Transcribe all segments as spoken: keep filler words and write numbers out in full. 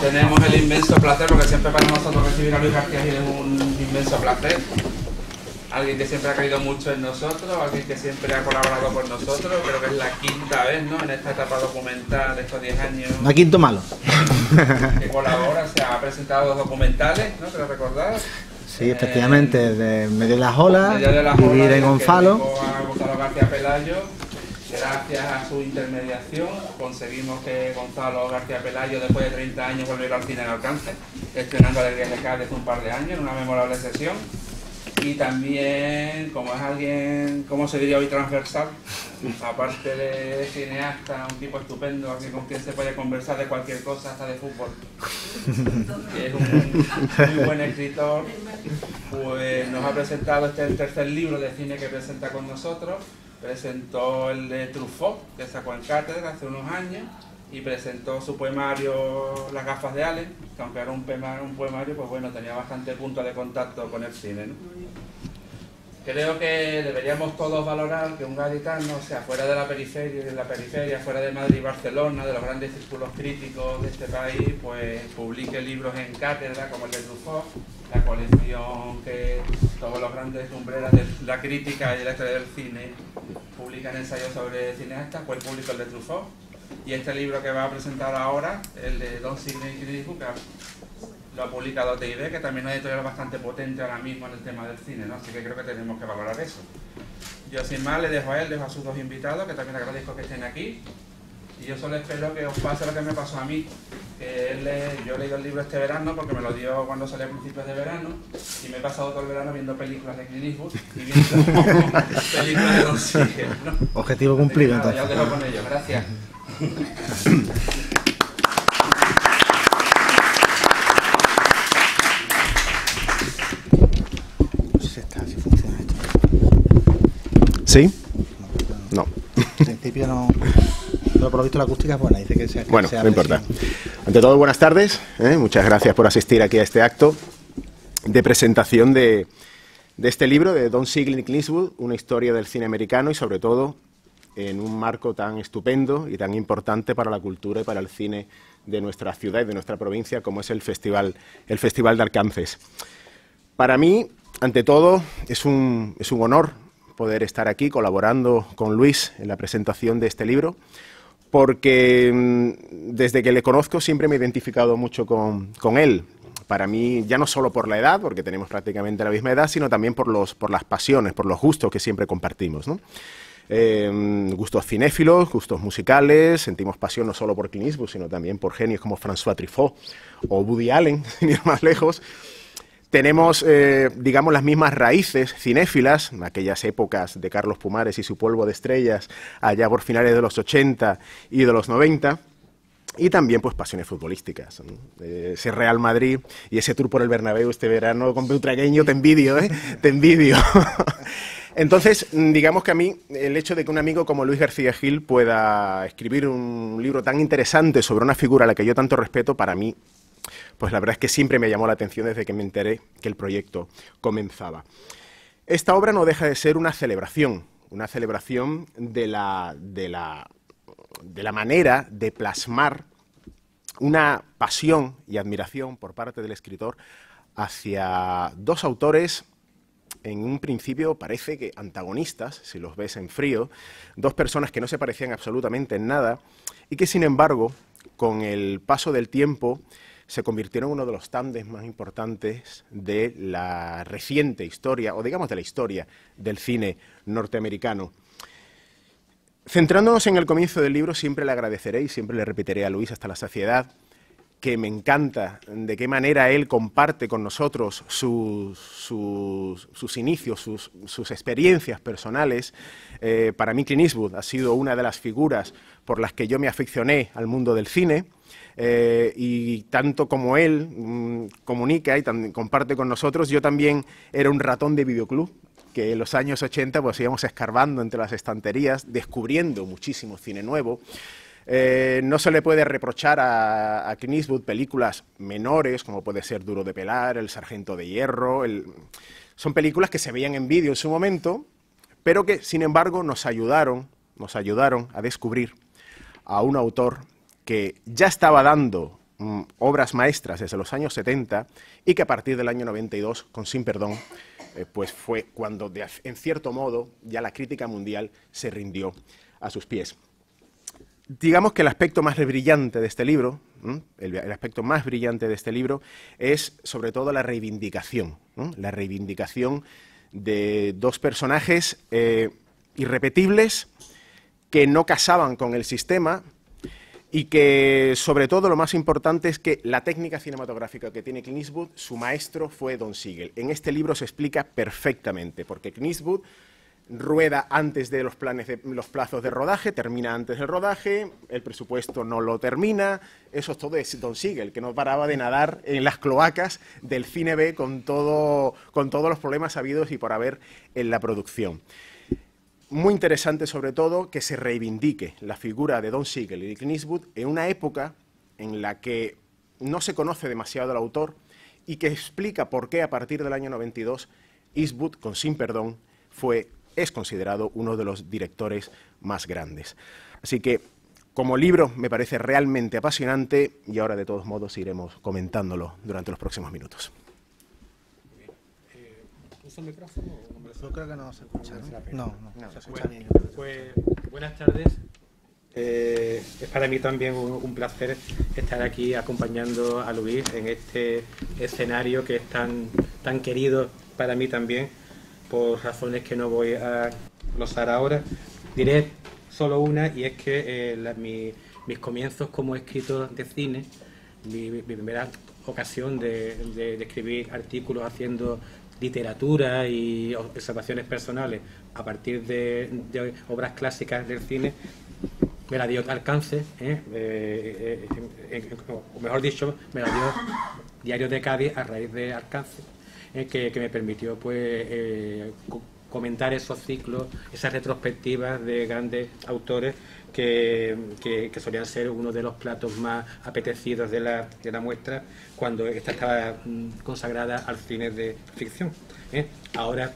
Tenemos el inmenso placer, porque siempre para nosotros recibir a Luis García Gil es un inmenso placer. Alguien que siempre ha creído mucho en nosotros, alguien que siempre ha colaborado con nosotros, creo que es la quinta vez, ¿no?, en esta etapa documental de estos diez años. La quinto malo. Que colabora, se ha presentado dos documentales, ¿no?, ¿te lo recordás? Sí, efectivamente, eh, de Medio de las Olas, de las Olas Vivir en Gonzalo. A Gonzalo García Pelayo, gracias a su intermediación, conseguimos que Gonzalo García Pelayo, después de treinta años, volviera al cine en Alcances, gestionando Alegrías de Cádiz un par de años, en una memorable sesión. Y también, como es alguien, como se diría hoy, transversal, aparte de cineasta, un tipo estupendo, así con quien se puede conversar de cualquier cosa, hasta de fútbol, que es un muy buen escritor, pues nos ha presentado este el tercer libro de cine que presenta con nosotros. Presentó el de Truffaut, que sacó en cátedra hace unos años, y presentó su poemario Las gafas de Allen, que aunque era un poemario, pues bueno, tenía bastante punto de contacto con el cine, ¿no? Creo que deberíamos todos valorar que un gaditano, o sea, fuera de la periferia, de la periferia, fuera de Madrid y Barcelona, de los grandes círculos críticos de este país, pues publique libros en cátedra como el de Truffaut, la colección que todos los grandes lumbreras de la crítica y de la historia del cine publican ensayos sobre cineastas, pues publicó el de Truffaut. Y este libro que va a presentar ahora, el de Don Siegel, lo ha publicado T I B, que también es una editorial bastante potente ahora mismo en el tema del cine, ¿no? Así que creo que tenemos que valorar eso. Yo sin más le dejo a él, dejo a sus dos invitados, que también agradezco que estén aquí. Y yo solo espero que os pase lo que me pasó a mí, que él, yo he leído el libro este verano porque me lo dio cuando salió a principios de verano, y me he pasado todo el verano viendo películas de Clint Eastwood y viendo películas de Don Siegel, ¿no? Objetivo cumplido, entonces. Ya os dejo con ellos, gracias. No sé si está, si funciona esto. ¿Sí? No. En principio no. Pero por lo visto la acústica es buena, dice que sea. Bueno, no importa. Ante todo, buenas tardes. ¿eh? Muchas gracias por asistir aquí a este acto de presentación de, de este libro de Don Siegel y Clint Eastwood, una historia del cine americano y sobre todo en un marco tan estupendo y tan importante para la cultura y para el cine de nuestra ciudad y de nuestra provincia, como es el Festival, el Festival de Alcances. Para mí, ante todo, es un, es un honor poder estar aquí colaborando con Luis en la presentación de este libro, porque desde que le conozco siempre me he identificado mucho con, con él. Para mí, ya no solo por la edad, porque tenemos prácticamente la misma edad, sino también por, los, por las pasiones, por los gustos que siempre compartimos, ¿no? Eh, gustos cinéfilos, gustos musicales, sentimos pasión no solo por Clint Eastwood, sino también por genios como François Truffaut o Woody Allen, sin ir más lejos. Tenemos, eh, digamos, las mismas raíces cinéfilas, en aquellas épocas de Carlos Pumares y su polvo de estrellas, allá por finales de los ochenta y de los noventa. Y también, pues, pasiones futbolísticas, ¿no? Ese Real Madrid y ese tour por el Bernabéu este verano con Butragueño, te envidio, ¿eh? Te envidio. Entonces, digamos que a mí el hecho de que un amigo como Luis García Gil pueda escribir un libro tan interesante sobre una figura a la que yo tanto respeto, para mí, pues la verdad es que siempre me llamó la atención desde que me enteré que el proyecto comenzaba. Esta obra no deja de ser una celebración, una celebración de la, de la, de la manera de plasmar una pasión y admiración por parte del escritor hacia dos autores en un principio parece que antagonistas, si los ves en frío, dos personas que no se parecían absolutamente en nada y que, sin embargo, con el paso del tiempo se convirtieron en uno de los tándem más importantes de la reciente historia, o digamos de la historia del cine norteamericano. Centrándonos en el comienzo del libro, siempre le agradeceré y siempre le repetiré a Luis hasta la saciedad que me encanta de qué manera él comparte con nosotros sus, sus, sus inicios, sus, sus experiencias personales. Eh, para mí Clint Eastwood ha sido una de las figuras por las que yo me aficioné al mundo del cine eh, y tanto como él mmm, comunica y tan, comparte con nosotros, yo también era un ratón de videoclub, que en los años ochenta pues íbamos escarbando entre las estanterías, descubriendo muchísimo cine nuevo. Eh, no se le puede reprochar a, a Clint Eastwood películas menores, como puede ser Duro de Pelar, El Sargento de Hierro. El... Son películas que se veían en vídeo en su momento, pero que, sin embargo, nos ayudaron, nos ayudaron a descubrir a un autor que ya estaba dando mm, obras maestras desde los años setenta y que a partir del año noventa y dos, con Sin Perdón, eh, pues fue cuando, de, en cierto modo, ya la crítica mundial se rindió a sus pies. Digamos que el aspecto más brillante de este libro, ¿m? el, el aspecto más brillante de este libro es sobre todo la reivindicación, ¿m? la reivindicación de dos personajes eh, irrepetibles que no casaban con el sistema y que, sobre todo, lo más importante es que la técnica cinematográfica que tiene Clint Eastwood, su maestro fue Don Siegel. En este libro se explica perfectamente, porque Clint Eastwood rueda antes de los, planes de los plazos de rodaje, termina antes del rodaje, el presupuesto no lo termina, eso es todo de Don Siegel, que no paraba de nadar en las cloacas del cine B con, todo, con todos los problemas habidos y por haber en la producción. Muy interesante, sobre todo, que se reivindique la figura de Don Siegel y de Clint Eastwood en una época en la que no se conoce demasiado al autor y que explica por qué a partir del año noventa y dos Eastwood, con Sin Perdón, fue es considerado uno de los directores más grandes. Así que, como libro, me parece realmente apasionante y ahora, de todos modos, iremos comentándolo durante los próximos minutos. ¿Usa el micrófono? Yo creo que no se escucha, ¿no? No, no se escucha bien. Pues, buenas tardes. Eh, es para mí también un, un placer estar aquí acompañando a Luis en este escenario que es tan, tan querido para mí también, por razones que no voy a glosar ahora. Diré solo una, y es que eh, la, mi, mis comienzos como escritor de cine, mi, mi primera ocasión de, de, de escribir artículos haciendo literatura y observaciones personales a partir de, de obras clásicas del cine, me la dio Alcances, ¿eh? Eh, eh, eh, o mejor dicho, me la dio Diario de Cádiz a raíz de Alcances. Que, que me permitió, pues, eh, comentar esos ciclos, esas retrospectivas de grandes autores que, que, que solían ser uno de los platos más apetecidos de la, de la muestra cuando esta estaba consagrada al cine de ficción, ¿eh? Ahora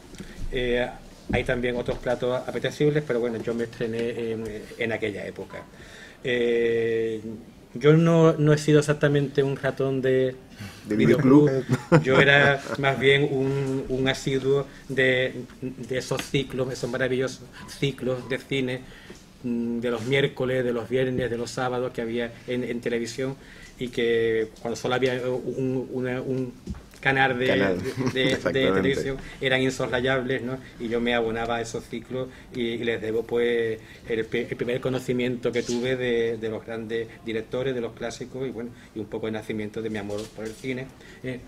eh, hay también otros platos apetecibles, pero bueno, yo me estrené en, en aquella época. Eh, Yo no, no he sido exactamente un ratón de, de videoclub, yo era más bien un, un asiduo de, de esos ciclos, esos maravillosos ciclos de cine, de los miércoles, de los viernes, de los sábados que había en, en televisión, y que cuando solo había un, una, un canal de, canal. de, de, de televisión eran insoslayables, ¿no? Y yo me abonaba a esos ciclos y, y les debo, pues, el, el primer conocimiento que tuve de, de los grandes directores, de los clásicos, y bueno, y un poco el nacimiento de mi amor por el cine. Eh,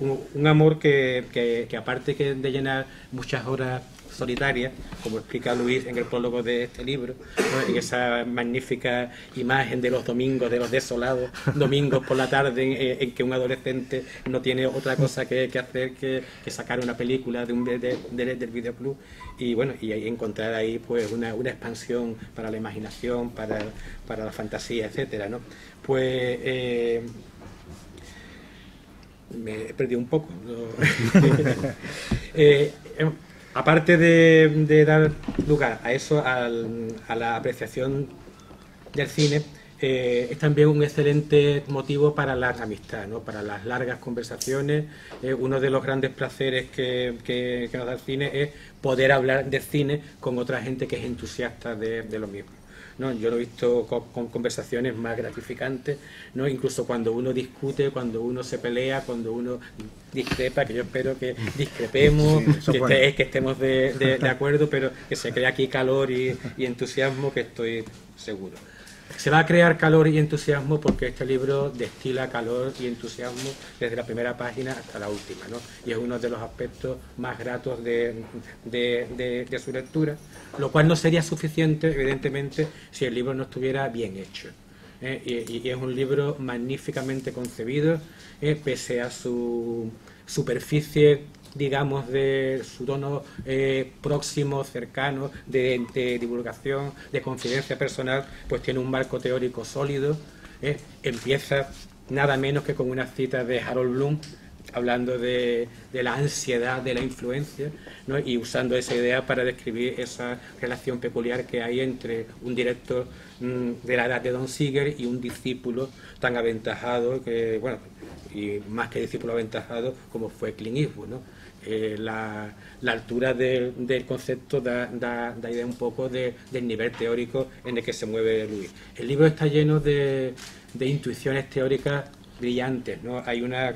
un, un amor que, que, que aparte que de llenar muchas horas solitarias, como explica Luis en el prólogo de este libro, ¿no? En esa magnífica imagen de los domingos, de los desolados domingos por la tarde en, en que un adolescente no tiene otra cosa que, que hacer que, que sacar una película de un, de, de, del videoclub, y bueno, y encontrar ahí, pues, una, una expansión para la imaginación, para, para la fantasía, etcétera, ¿no? Pues eh, me perdí un poco, ¿no? eh, eh, Aparte de, de dar lugar a eso, al, a la apreciación del cine, eh, es también un excelente motivo para la amistad, ¿no? Para las largas conversaciones. Eh, uno de los grandes placeres que, que, que nos da el cine es poder hablar de cine con otra gente que es entusiasta de, de lo mismo, ¿no? Yo lo he visto con, con conversaciones más gratificantes, ¿no? Incluso cuando uno discute, cuando uno se pelea, cuando uno discrepa, que yo espero que discrepemos, sí, que, este, que estemos de, de, de acuerdo, pero que se crea aquí calor y, y entusiasmo, que estoy seguro. Se va a crear calor y entusiasmo porque este libro destila calor y entusiasmo desde la primera página hasta la última, ¿no? Y es uno de los aspectos más gratos de, de, de, de su lectura, lo cual no sería suficiente, evidentemente, si el libro no estuviera bien hecho, ¿eh? Y, y es un libro magníficamente concebido, ¿eh? Pese a su superficie, digamos, de su tono eh, próximo, cercano, de, de divulgación, de confidencia personal, pues tiene un marco teórico sólido, ¿eh? Empieza nada menos que con una cita de Harold Bloom, hablando de, de la ansiedad de la influencia, ¿no?, y usando esa idea para describir esa relación peculiar que hay entre un director mmm, de la edad de Don Siegel y un discípulo tan aventajado, que, bueno, y más que discípulo aventajado, como fue Clint Eastwood, ¿no? Eh, la, la altura de, del concepto da, da, da idea un poco de, del nivel teórico en el que se mueve Luis. El libro está lleno de, de intuiciones teóricas brillantes, ¿no? Hay una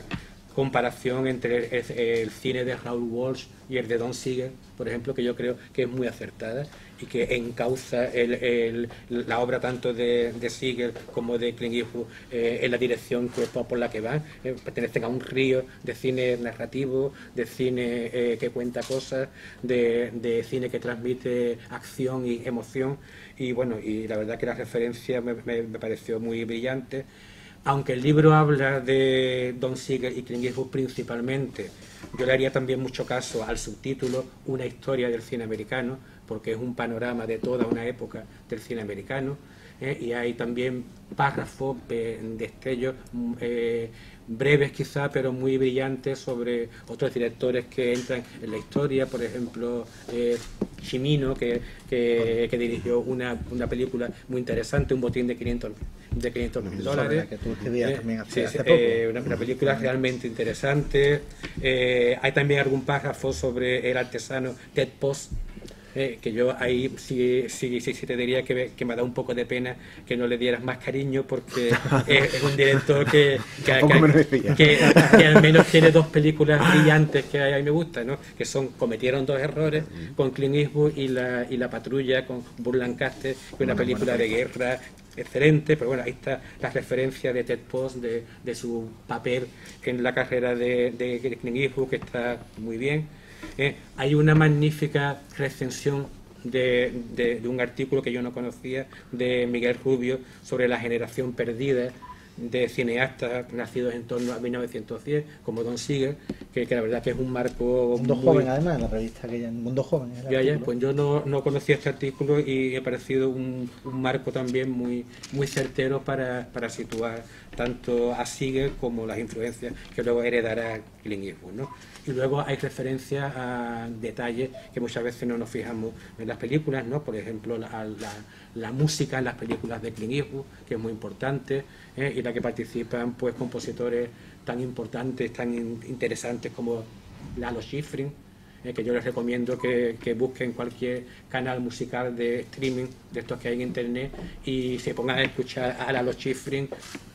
comparación entre el, el cine de Raúl Walsh y el de Don Siegel, por ejemplo, que yo creo que es muy acertada y que encauza el, el, la obra tanto de, de Siegel como de Clint Eastwood eh, en la dirección que, por la que van. Eh, pertenecen a un río de cine narrativo, de cine eh, que cuenta cosas, de, de cine que transmite acción y emoción, y bueno, y la verdad que la referencia me, me, me pareció muy brillante. Aunque el libro habla de Don Siegel y Clint Eastwood principalmente, yo le haría también mucho caso al subtítulo Una historia del cine americano, porque es un panorama de toda una época del cine americano, ¿eh? Y hay también párrafos, destellos eh, breves quizá, pero muy brillantes sobre otros directores que entran en la historia, por ejemplo... Eh, Chimino, que, que, que dirigió una, una película muy interesante, Un botín de quinientos mil dólares, que tú escribías eh, también hace, sí, hace poco. Eh, una, una película realmente interesante. Eh, hay también algún párrafo sobre el artesano Ted Post, eh, que yo ahí sí, sí, sí, sí te diría que me, que me da un poco de pena que no le dieras más cariño, porque es, es un director que, que, que, que, que, que al menos tiene dos películas brillantes que a mí me gustan, ¿no?, que son Cometieron dos errores con Clint Eastwood y La, y la patrulla con Burt Lancaster, que una película de guerra excelente. Pero bueno, ahí está la referencia de Ted Post, de, de su papel en la carrera de, de Clint Eastwood, que está muy bien. Eh, hay una magnífica recensión de, de, de un artículo que yo no conocía, de Miguel Rubio, sobre la generación perdida de cineastas nacidos en torno a mil novecientos diez, como Don Siegel, que, que la verdad que es un marco... Mundo muy... Joven, además, la revista que ya... Mundo Joven. Ya, ya, pues yo no, no conocía este artículo y ha parecido un, un marco también muy, muy certero para, para situar tanto a Siegel como las influencias que luego heredará Clint Eastwood, ¿no? Y luego hay referencias a detalles que muchas veces no nos fijamos en las películas, ¿no? Por ejemplo, la, la, la música en las películas de Clint Eastwood, que es muy importante, ¿eh?, y la que participan pues compositores tan importantes, tan in interesantes como Lalo Schifrin, eh, que yo les recomiendo que, que busquen cualquier canal musical de streaming de estos que hay en internet y se pongan a escuchar a Lalo Schifrin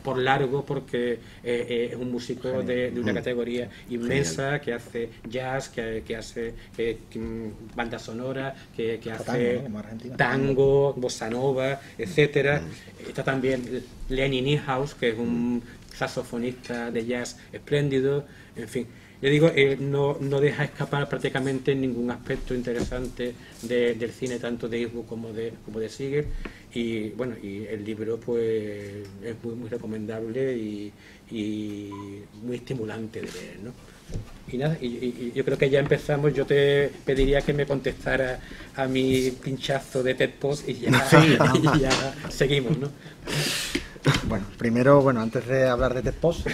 por largo, porque eh, eh, es un músico de, de una categoría inmensa, que hace jazz, que, que hace eh, bandas sonoras, que, que hace tango, bossa nova, etcétera. Está también Lenny Niehaus, que es un saxofonista de jazz espléndido. En fin, yo digo, eh, no, no deja escapar prácticamente ningún aspecto interesante de, del cine, tanto de Eastwood como de, como de Siegel. Y bueno, y el libro pues es muy, muy recomendable y, y muy estimulante de leer, ¿no? Y nada, y, y yo creo que ya empezamos. Yo te pediría que me contestara a mi pinchazo de Ted Post y ya, sí, y ya seguimos, ¿no? Bueno, primero, bueno, antes de hablar de Ted Post,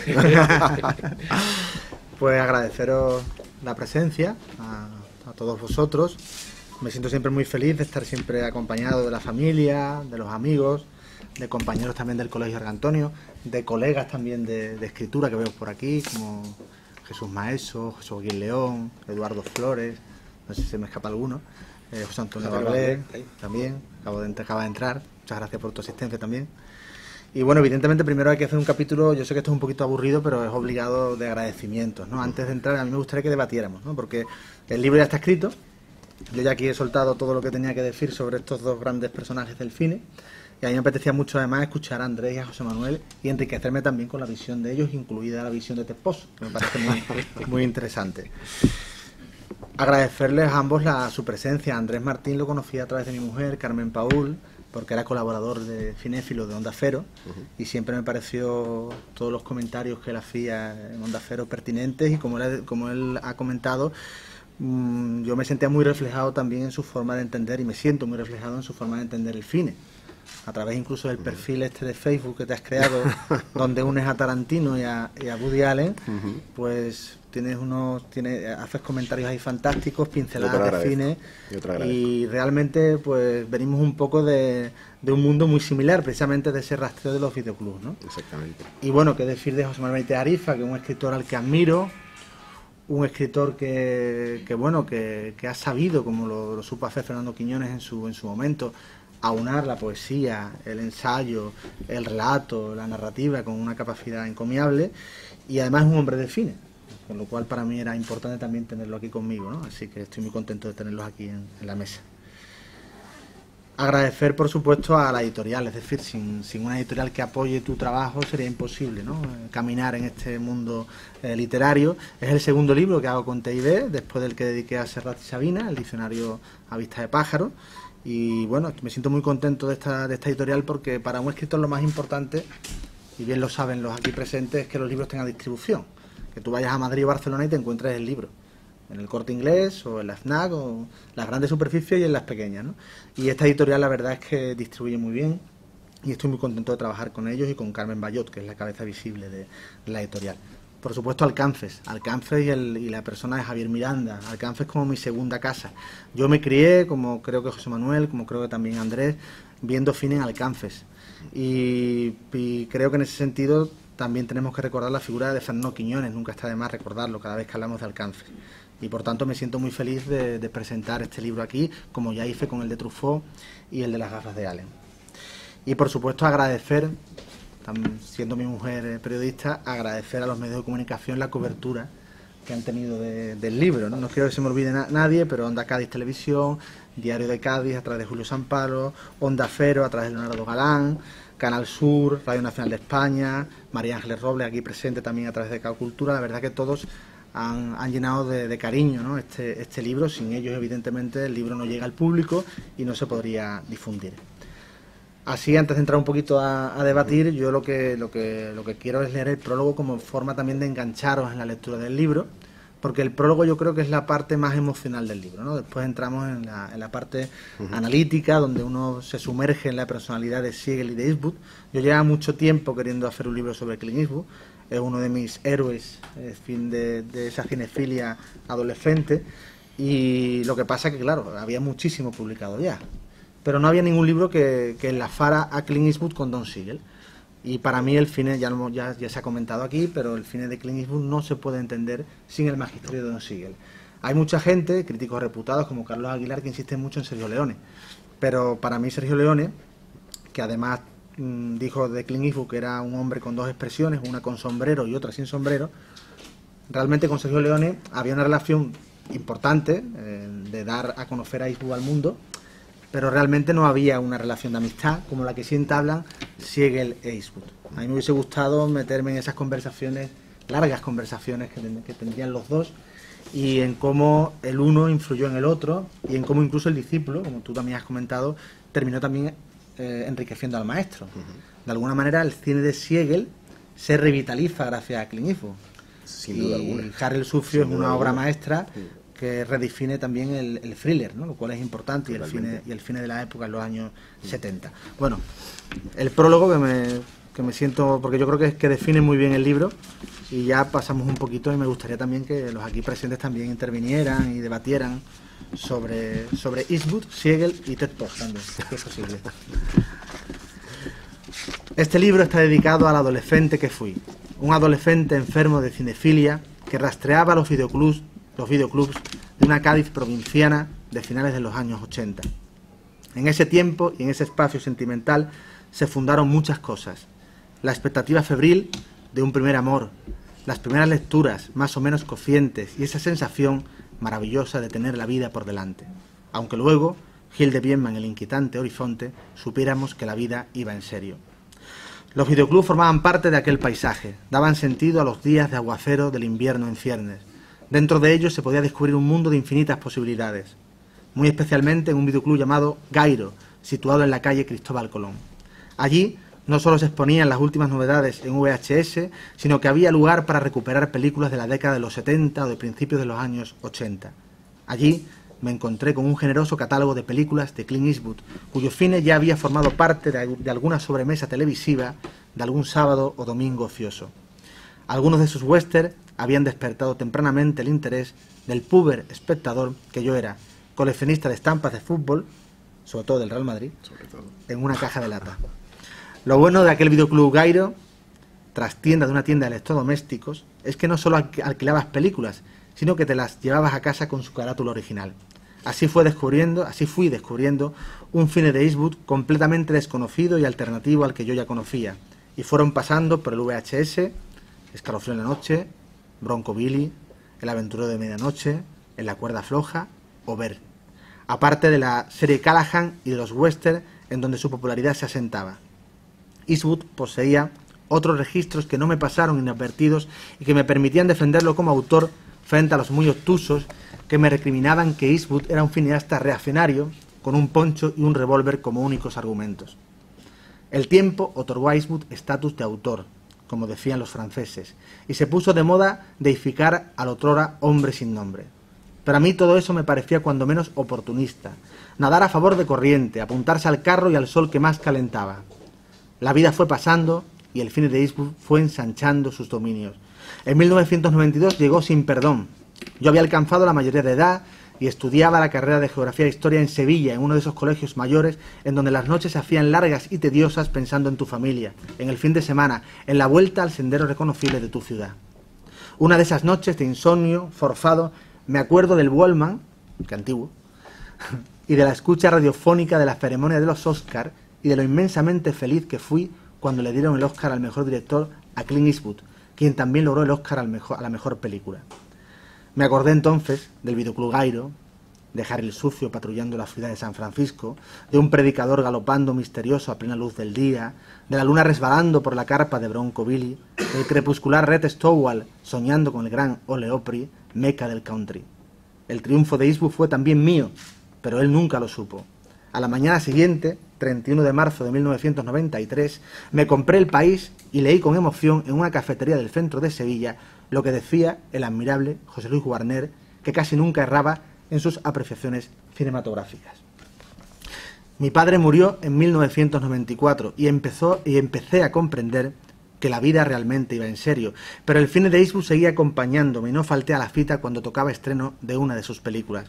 pues agradeceros la presencia a, a todos vosotros. Me siento siempre muy feliz de estar siempre acompañado de la familia, de los amigos, de compañeros también del Colegio Argantonio, de colegas también de, de escritura que veo por aquí, como Jesús Maeso, Jesús Gil León, Eduardo Flores, no sé si se me escapa alguno, eh, José Antonio Gabriel, también, acabo de, acaba de entrar, muchas gracias por tu asistencia también. Y bueno, evidentemente primero hay que hacer un capítulo, yo sé que esto es un poquito aburrido, pero es obligado, de agradecimientos, ¿no? Antes de entrar, a mí me gustaría que debatiéramos, ¿no?, porque el libro ya está escrito. Yo ya aquí he soltado todo lo que tenía que decir sobre estos dos grandes personajes del cine, y a mí me apetecía mucho además escuchar a Andrés y a José Manuel y enriquecerme también con la visión de ellos, incluida la visión de Ted Post, que me parece muy, muy interesante. Agradecerles a ambos la, su presencia. Andrés Martín lo conocí a través de mi mujer, Carmen Paul, porque era colaborador de Cinéfilo de Onda Cero, uh-huh. y siempre me pareció todos los comentarios que él hacía en Onda Cero pertinentes, y como él, como él ha comentado, yo me sentía muy reflejado también en su forma de entender, y me siento muy reflejado en su forma de entender el cine. a través incluso del perfil este de Facebook que te has creado, donde unes a Tarantino y a, y a Woody Allen, uh-huh. pues tienes unos, tienes, haces comentarios ahí fantásticos, pinceladas de cine, y realmente pues venimos un poco de, de un mundo muy similar, precisamente de ese rastreo de los videoclubs, ¿no? Exactamente. Y bueno, qué decir de José Manuel Benítez Ariza, que es un escritor al que admiro, un escritor que, que bueno, que, que ha sabido, como lo, lo supo hacer Fernando Quiñones en su, en su momento, aunar la poesía, el ensayo, el relato, la narrativa con una capacidad encomiable, y además es un hombre de cine, con lo cual para mí era importante también tenerlo aquí conmigo, ¿no? Así que estoy muy contento de tenerlos aquí en, en la mesa. Agradecer, por supuesto, a la editorial, es decir, sin, sin una editorial que apoye tu trabajo sería imposible, ¿no? Caminar en este mundo eh, literario. Es el segundo libro que hago con T I B, después del que dediqué a Serrat y Sabina, el diccionario a vista de pájaro. Y bueno, me siento muy contento de esta, de esta editorial, porque para un escritor lo más importante, y bien lo saben los aquí presentes, es que los libros tengan distribución. Que tú vayas a Madrid o Barcelona y te encuentres el libro. En el Corte Inglés o en la FNAC o las grandes superficies y en las pequeñas, ¿no? Y esta editorial la verdad es que distribuye muy bien y estoy muy contento de trabajar con ellos y con Carmen Bayot, que es la cabeza visible de la editorial. Por supuesto, Alcances. Alcances y, el, y la persona de Javier Miranda. Alcances como mi segunda casa. Yo me crié, como creo que José Manuel, como creo que también Andrés, viendo cine en Alcances. Y, y creo que en ese sentido también tenemos que recordar la figura de Fernando Quiñones. Nunca está de más recordarlo cada vez que hablamos de Alcances. Y por tanto me siento muy feliz de, de presentar este libro aquí, como ya hice con el de Truffaut y el de las gafas de Allen. Y por supuesto agradecer, siendo mi mujer periodista, agradecer a los medios de comunicación la cobertura que han tenido de, del libro, ¿no? No quiero que se me olvide na nadie, pero Onda Cádiz Televisión, Diario de Cádiz a través de Julio Samparo, Onda Cero a través de Leonardo Galán, Canal Sur, Radio Nacional de España, María Ángeles Robles aquí presente también a través de Cao Cultura. La verdad que todos han, han llenado de, de cariño, ¿no? este, este libro. Sin ellos evidentemente el libro no llega al público y no se podría difundir. Así, antes de entrar un poquito a, a debatir, yo lo que, lo, que, lo que quiero es leer el prólogo como forma también de engancharos en la lectura del libro, porque el prólogo yo creo que es la parte más emocional del libro, ¿no? Después entramos en la, en la parte uh-huh. analítica, donde uno se sumerge en la personalidad de Siegel y de Eastwood. Yo llevaba mucho tiempo queriendo hacer un libro sobre Clint Eastwood, es uno de mis héroes, es fin de, de esa cinefilia adolescente, y lo que pasa es que, claro, había muchísimo publicado ya, pero no había ningún libro que, que enlazara a Clint Eastwood con Don Siegel. Y para mí el cine, ya, lo, ya, ya se ha comentado aquí, pero el cine de Clint Eastwood no se puede entender sin el magisterio de Don Siegel. Hay mucha gente, críticos reputados como Carlos Aguilar, que insiste mucho en Sergio Leone. Pero para mí Sergio Leone, que además mmm, dijo de Clint Eastwood que era un hombre con dos expresiones, una con sombrero y otra sin sombrero, realmente con Sergio Leone había una relación importante eh, de dar a conocer a Eastwood al mundo, pero realmente no había una relación de amistad como la que sí entablan Siegel e Eastwood. A mí me hubiese gustado meterme en esas conversaciones, largas conversaciones que, que tendrían los dos, y en cómo el uno influyó en el otro, y en cómo incluso el discípulo, como tú también has comentado, terminó también eh, enriqueciendo al maestro. Uh-huh. De alguna manera el cine de Siegel se revitaliza gracias a Clint Eastwood. Sin duda alguna. Y Harry el Sucio es una obra maestra que redefine también el, el thriller, ¿no? Lo cual es importante, y el, cine, y el cine de la época en los años setenta. Bueno, el prólogo que me, que me siento, porque yo creo que, es que define muy bien el libro, y ya pasamos un poquito, y me gustaría también que los aquí presentes también intervinieran y debatieran sobre, sobre Eastwood, Siegel y Ted Post también, si es posible. Este libro está dedicado al adolescente que fui, un adolescente enfermo de cinefilia que rastreaba los videoclubs los videoclubs de una Cádiz provinciana de finales de los años ochenta. En ese tiempo y en ese espacio sentimental se fundaron muchas cosas. La expectativa febril de un primer amor, las primeras lecturas más o menos cocientes y esa sensación maravillosa de tener la vida por delante. Aunque luego, Gil de Viedma en el inquietante horizonte, supiéramos que la vida iba en serio. Los videoclubs formaban parte de aquel paisaje, daban sentido a los días de aguacero del invierno en ciernes. Dentro de ellos se podía descubrir un mundo de infinitas posibilidades, muy especialmente en un videoclub llamado Gairo, situado en la calle Cristóbal Colón. Allí no solo se exponían las últimas novedades en V H S, sino que había lugar para recuperar películas de la década de los setenta o de principios de los años ochenta. Allí me encontré con un generoso catálogo de películas de Clint Eastwood, cuyos fines ya había formado parte de, de alguna sobremesa televisiva de algún sábado o domingo ocioso. Algunos de sus westerns habían despertado tempranamente el interés del puber espectador que yo era, coleccionista de estampas de fútbol, sobre todo del Real Madrid, sobre todo, en una caja de lata. Lo bueno de aquel videoclub Gairo, trastienda de una tienda de electrodomésticos, es que no solo alquilabas películas, sino que te las llevabas a casa con su carátula original. Así fue descubriendo, así fui descubriendo un cine de Eastwood completamente desconocido y alternativo al que yo ya conocía, y fueron pasando por el V H S, Escalofrío en la noche, Bronco Billy, El aventurero de medianoche, En la cuerda floja o Ver, aparte de la serie Callahan y de los westerns en donde su popularidad se asentaba. Eastwood poseía otros registros que no me pasaron inadvertidos y que me permitían defenderlo como autor frente a los muy obtusos que me recriminaban que Eastwood era un cineasta reaccionario con un poncho y un revólver como únicos argumentos. El tiempo otorgó a Eastwood estatus de autor, como decían los franceses, y se puso de moda deificar al otrora hombre sin nombre. Pero a mí todo eso me parecía cuando menos oportunista, nadar a favor de corriente, apuntarse al carro y al sol que más calentaba. La vida fue pasando y el cine de Eastwood fue ensanchando sus dominios. En mil novecientos noventa y dos llegó Sin Perdón. Yo había alcanzado la mayoría de edad y estudiaba la carrera de Geografía e Historia en Sevilla, en uno de esos colegios mayores en donde las noches se hacían largas y tediosas pensando en tu familia, en el fin de semana, en la vuelta al sendero reconocible de tu ciudad. Una de esas noches de insomnio forzado me acuerdo del Wallman, que antiguo, y de la escucha radiofónica de la ceremonia de los Oscar y de lo inmensamente feliz que fui cuando le dieron el Oscar al mejor director a Clint Eastwood, quien también logró el Oscar al mejor, a la mejor película. Me acordé entonces del videoclub Gairo, de Harry el Sucio patrullando la ciudad de San Francisco, de un predicador galopando misterioso a plena luz del día, de la luna resbalando por la carpa de Bronco Billy, del crepuscular Red Stowell soñando con el gran Ole Opry, meca del country. El triunfo de Eastwood fue también mío, pero él nunca lo supo. A la mañana siguiente, treinta y uno de marzo de mil novecientos noventa y tres, me compré El País y leí con emoción en una cafetería del centro de Sevilla lo que decía el admirable José Luis Warner, que casi nunca erraba en sus apreciaciones cinematográficas. Mi padre murió en mil novecientos noventa y cuatro y, empezó, y empecé a comprender que la vida realmente iba en serio, pero el cine de Eastwood seguía acompañándome y no falté a la cita cuando tocaba estreno de una de sus películas.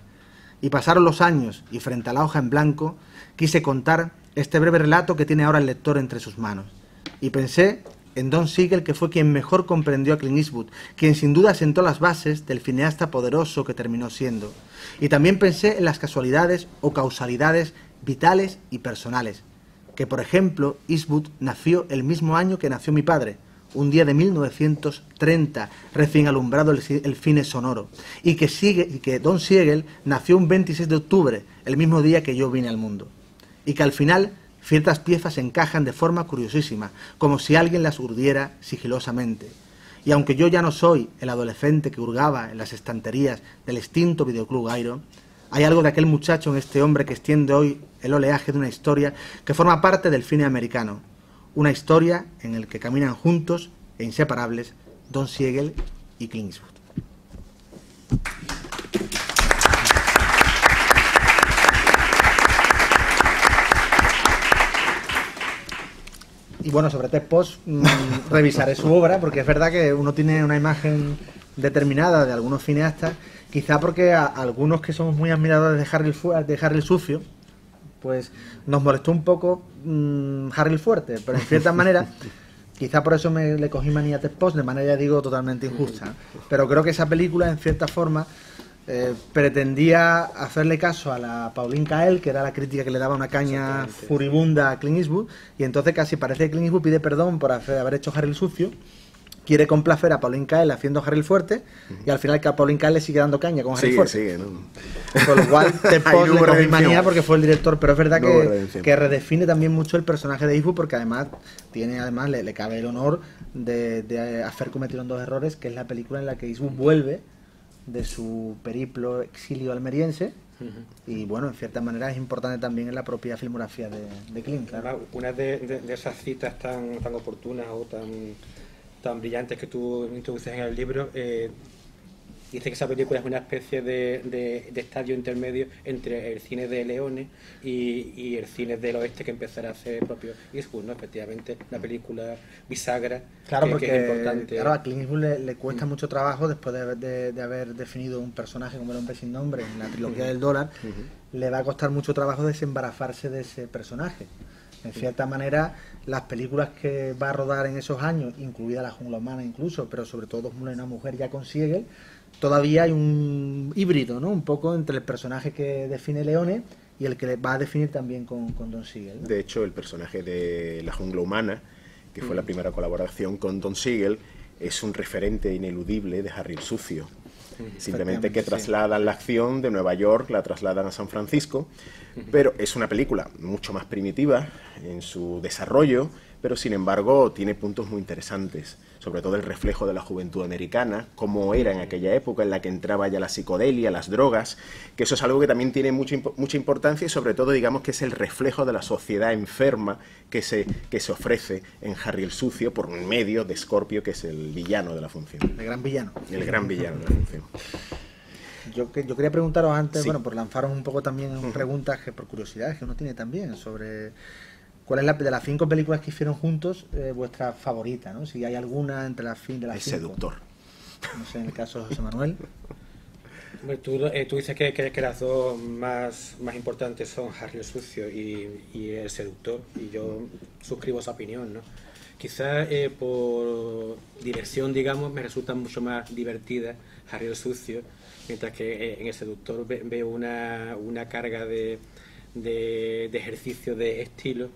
Y pasaron los años, y frente a la hoja en blanco, quise contar este breve relato que tiene ahora el lector entre sus manos. Y pensé en Don Siegel, que fue quien mejor comprendió a Clint Eastwood, quien sin duda sentó las bases del cineasta poderoso que terminó siendo. Y también pensé en las casualidades o causalidades vitales y personales. Que, por ejemplo, Eastwood nació el mismo año que nació mi padre, un día de mil novecientos treinta, recién alumbrado el, el cine sonoro, y que, sigue, y que Don Siegel nació un veintiséis de octubre, el mismo día que yo vine al mundo, y que al final ciertas piezas encajan de forma curiosísima, como si alguien las urdiera sigilosamente. Y aunque yo ya no soy el adolescente que hurgaba en las estanterías del extinto videoclub Gairo, hay algo de aquel muchacho en este hombre que extiende hoy el oleaje de una historia que forma parte del cine americano. Una historia en la que caminan juntos e inseparables Don Siegel y Clint Eastwood. Y bueno, sobre Ted Post mmm, revisaré su obra, porque es verdad que uno tiene una imagen determinada de algunos cineastas, quizá porque a, a algunos que somos muy admiradores de Harry el, de Harry el Sucio, pues nos molestó un poco mmm, Harry el Fuerte, pero en cierta manera, quizá por eso me le cogí manía a Ted Post, de manera, digo, totalmente injusta. Pero creo que esa película, en cierta forma, eh, pretendía hacerle caso a la Pauline Kael, que era la crítica que le daba una caña furibunda a Clint Eastwood, y entonces casi parece que Clint Eastwood pide perdón por hacer, haber hecho Harry el Sucio, quiere complacer a Pauline Kael haciendo Harry el Fuerte, y al final que a Pauline Kael le sigue dando caña con Harry sigue, Fuerte. Sigue, ¿no? Con lo cual, Ted Post le cogí manía porque fue el director, pero es verdad no que, que redefine también mucho el personaje de Eastwood, porque además tiene además le, le cabe el honor de, de hacer cometieron dos errores, que es la película en la que Eastwood vuelve de su periplo exilio almeriense. Y bueno, en cierta manera es importante también en la propia filmografía de, de Clint. Claro. Una de, de, de esas citas tan, tan oportunas o tan... tan brillantes que tú introduces en el libro, eh, Dice que esa película es una especie de, de, de estadio intermedio entre el cine de Leone y, y el cine del oeste que empezará a hacer propio Eastwood, ¿no? Efectivamente, una película bisagra, claro, que, porque, que es importante. Claro, a Clint Eastwood le, le cuesta mm. mucho trabajo, después de, de, de haber definido un personaje como el hombre sin nombre en la trilogía mm. del dólar, mm-hmm. le va a costar mucho trabajo desembarazarse de ese personaje. En cierta manera, las películas que va a rodar en esos años, incluida La jungla humana incluso, pero sobre todo Dos mujeres y una mujer ya con Siegel, todavía hay un híbrido, ¿no? Un poco entre el personaje que define Leone y el que va a definir también con, con Don Siegel, ¿no? De hecho, el personaje de La jungla humana, que fue la primera colaboración con Don Siegel, es un referente ineludible de Harry el Sucio. Simplemente que trasladan la acción de Nueva York, la trasladan a San Francisco, pero es una película mucho más primitiva en su desarrollo, pero sin embargo tiene puntos muy interesantes, sobre todo el reflejo de la juventud americana, cómo era en aquella época en la que entraba ya la psicodelia, las drogas, que eso es algo que también tiene mucha, mucha importancia y sobre todo digamos que es el reflejo de la sociedad enferma que se, que se ofrece en Harry el Sucio por medio de Scorpio, que es el villano de la función. El gran villano. El gran villano de la función. Yo, yo quería preguntaros antes, sí. bueno, por lanzaros un poco también mm. preguntas que por curiosidades que uno tiene también sobre... ¿Cuál es la, de las cinco películas que hicieron juntos eh, vuestra favorita, ¿no? Si hay alguna entre las fin de las cinco. El seductor. No sé, en el caso de José Manuel. Bueno, tú, eh, tú dices que, que, que las dos más, más importantes son Harry el Sucio y, y El seductor, y yo suscribo esa opinión, ¿no? Quizás eh, por dirección, digamos, me resulta mucho más divertida Harry el Sucio, mientras que eh, en El seductor ve, veo una, una carga de, de, de ejercicio de estilo.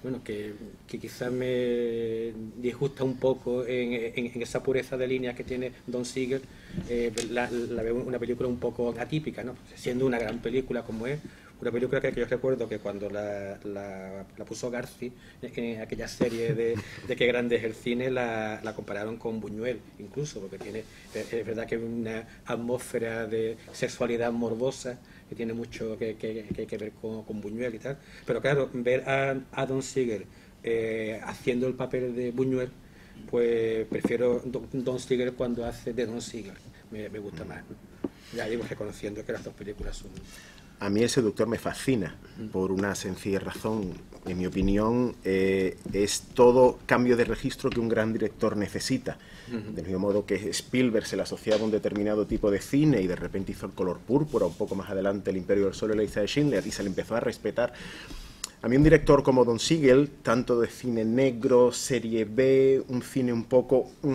Bueno, que, que quizás me disgusta un poco en, en, en esa pureza de líneas que tiene Don Siegel. eh, la, la veo una película un poco atípica, ¿no? Siendo una gran película como es, una película que, que yo recuerdo que cuando la, la, la puso Garci en aquella serie de, de Qué grande es el cine, la, la compararon con Buñuel incluso, porque tiene, es verdad que una atmósfera de sexualidad morbosa que tiene mucho que, que, que, que ver con, con Buñuel y tal, pero claro, ver a, a Don Siegel eh, haciendo el papel de Buñuel, pues prefiero Don, Don Siegel cuando hace de Don Siegel, me, me gusta más, ¿no? Ya iba reconociendo que las dos películas son... A mí El seductor me fascina, por una sencilla razón. En mi opinión, eh, es todo cambio de registro que un gran director necesita. Del mismo modo que Spielberg se le asociaba a un determinado tipo de cine y de repente hizo El color púrpura, un poco más adelante El imperio del sol y La lista de Schindler, y se le empezó a respetar. A mí un director como Don Siegel, tanto de cine negro, serie B, un cine un poco... Mm,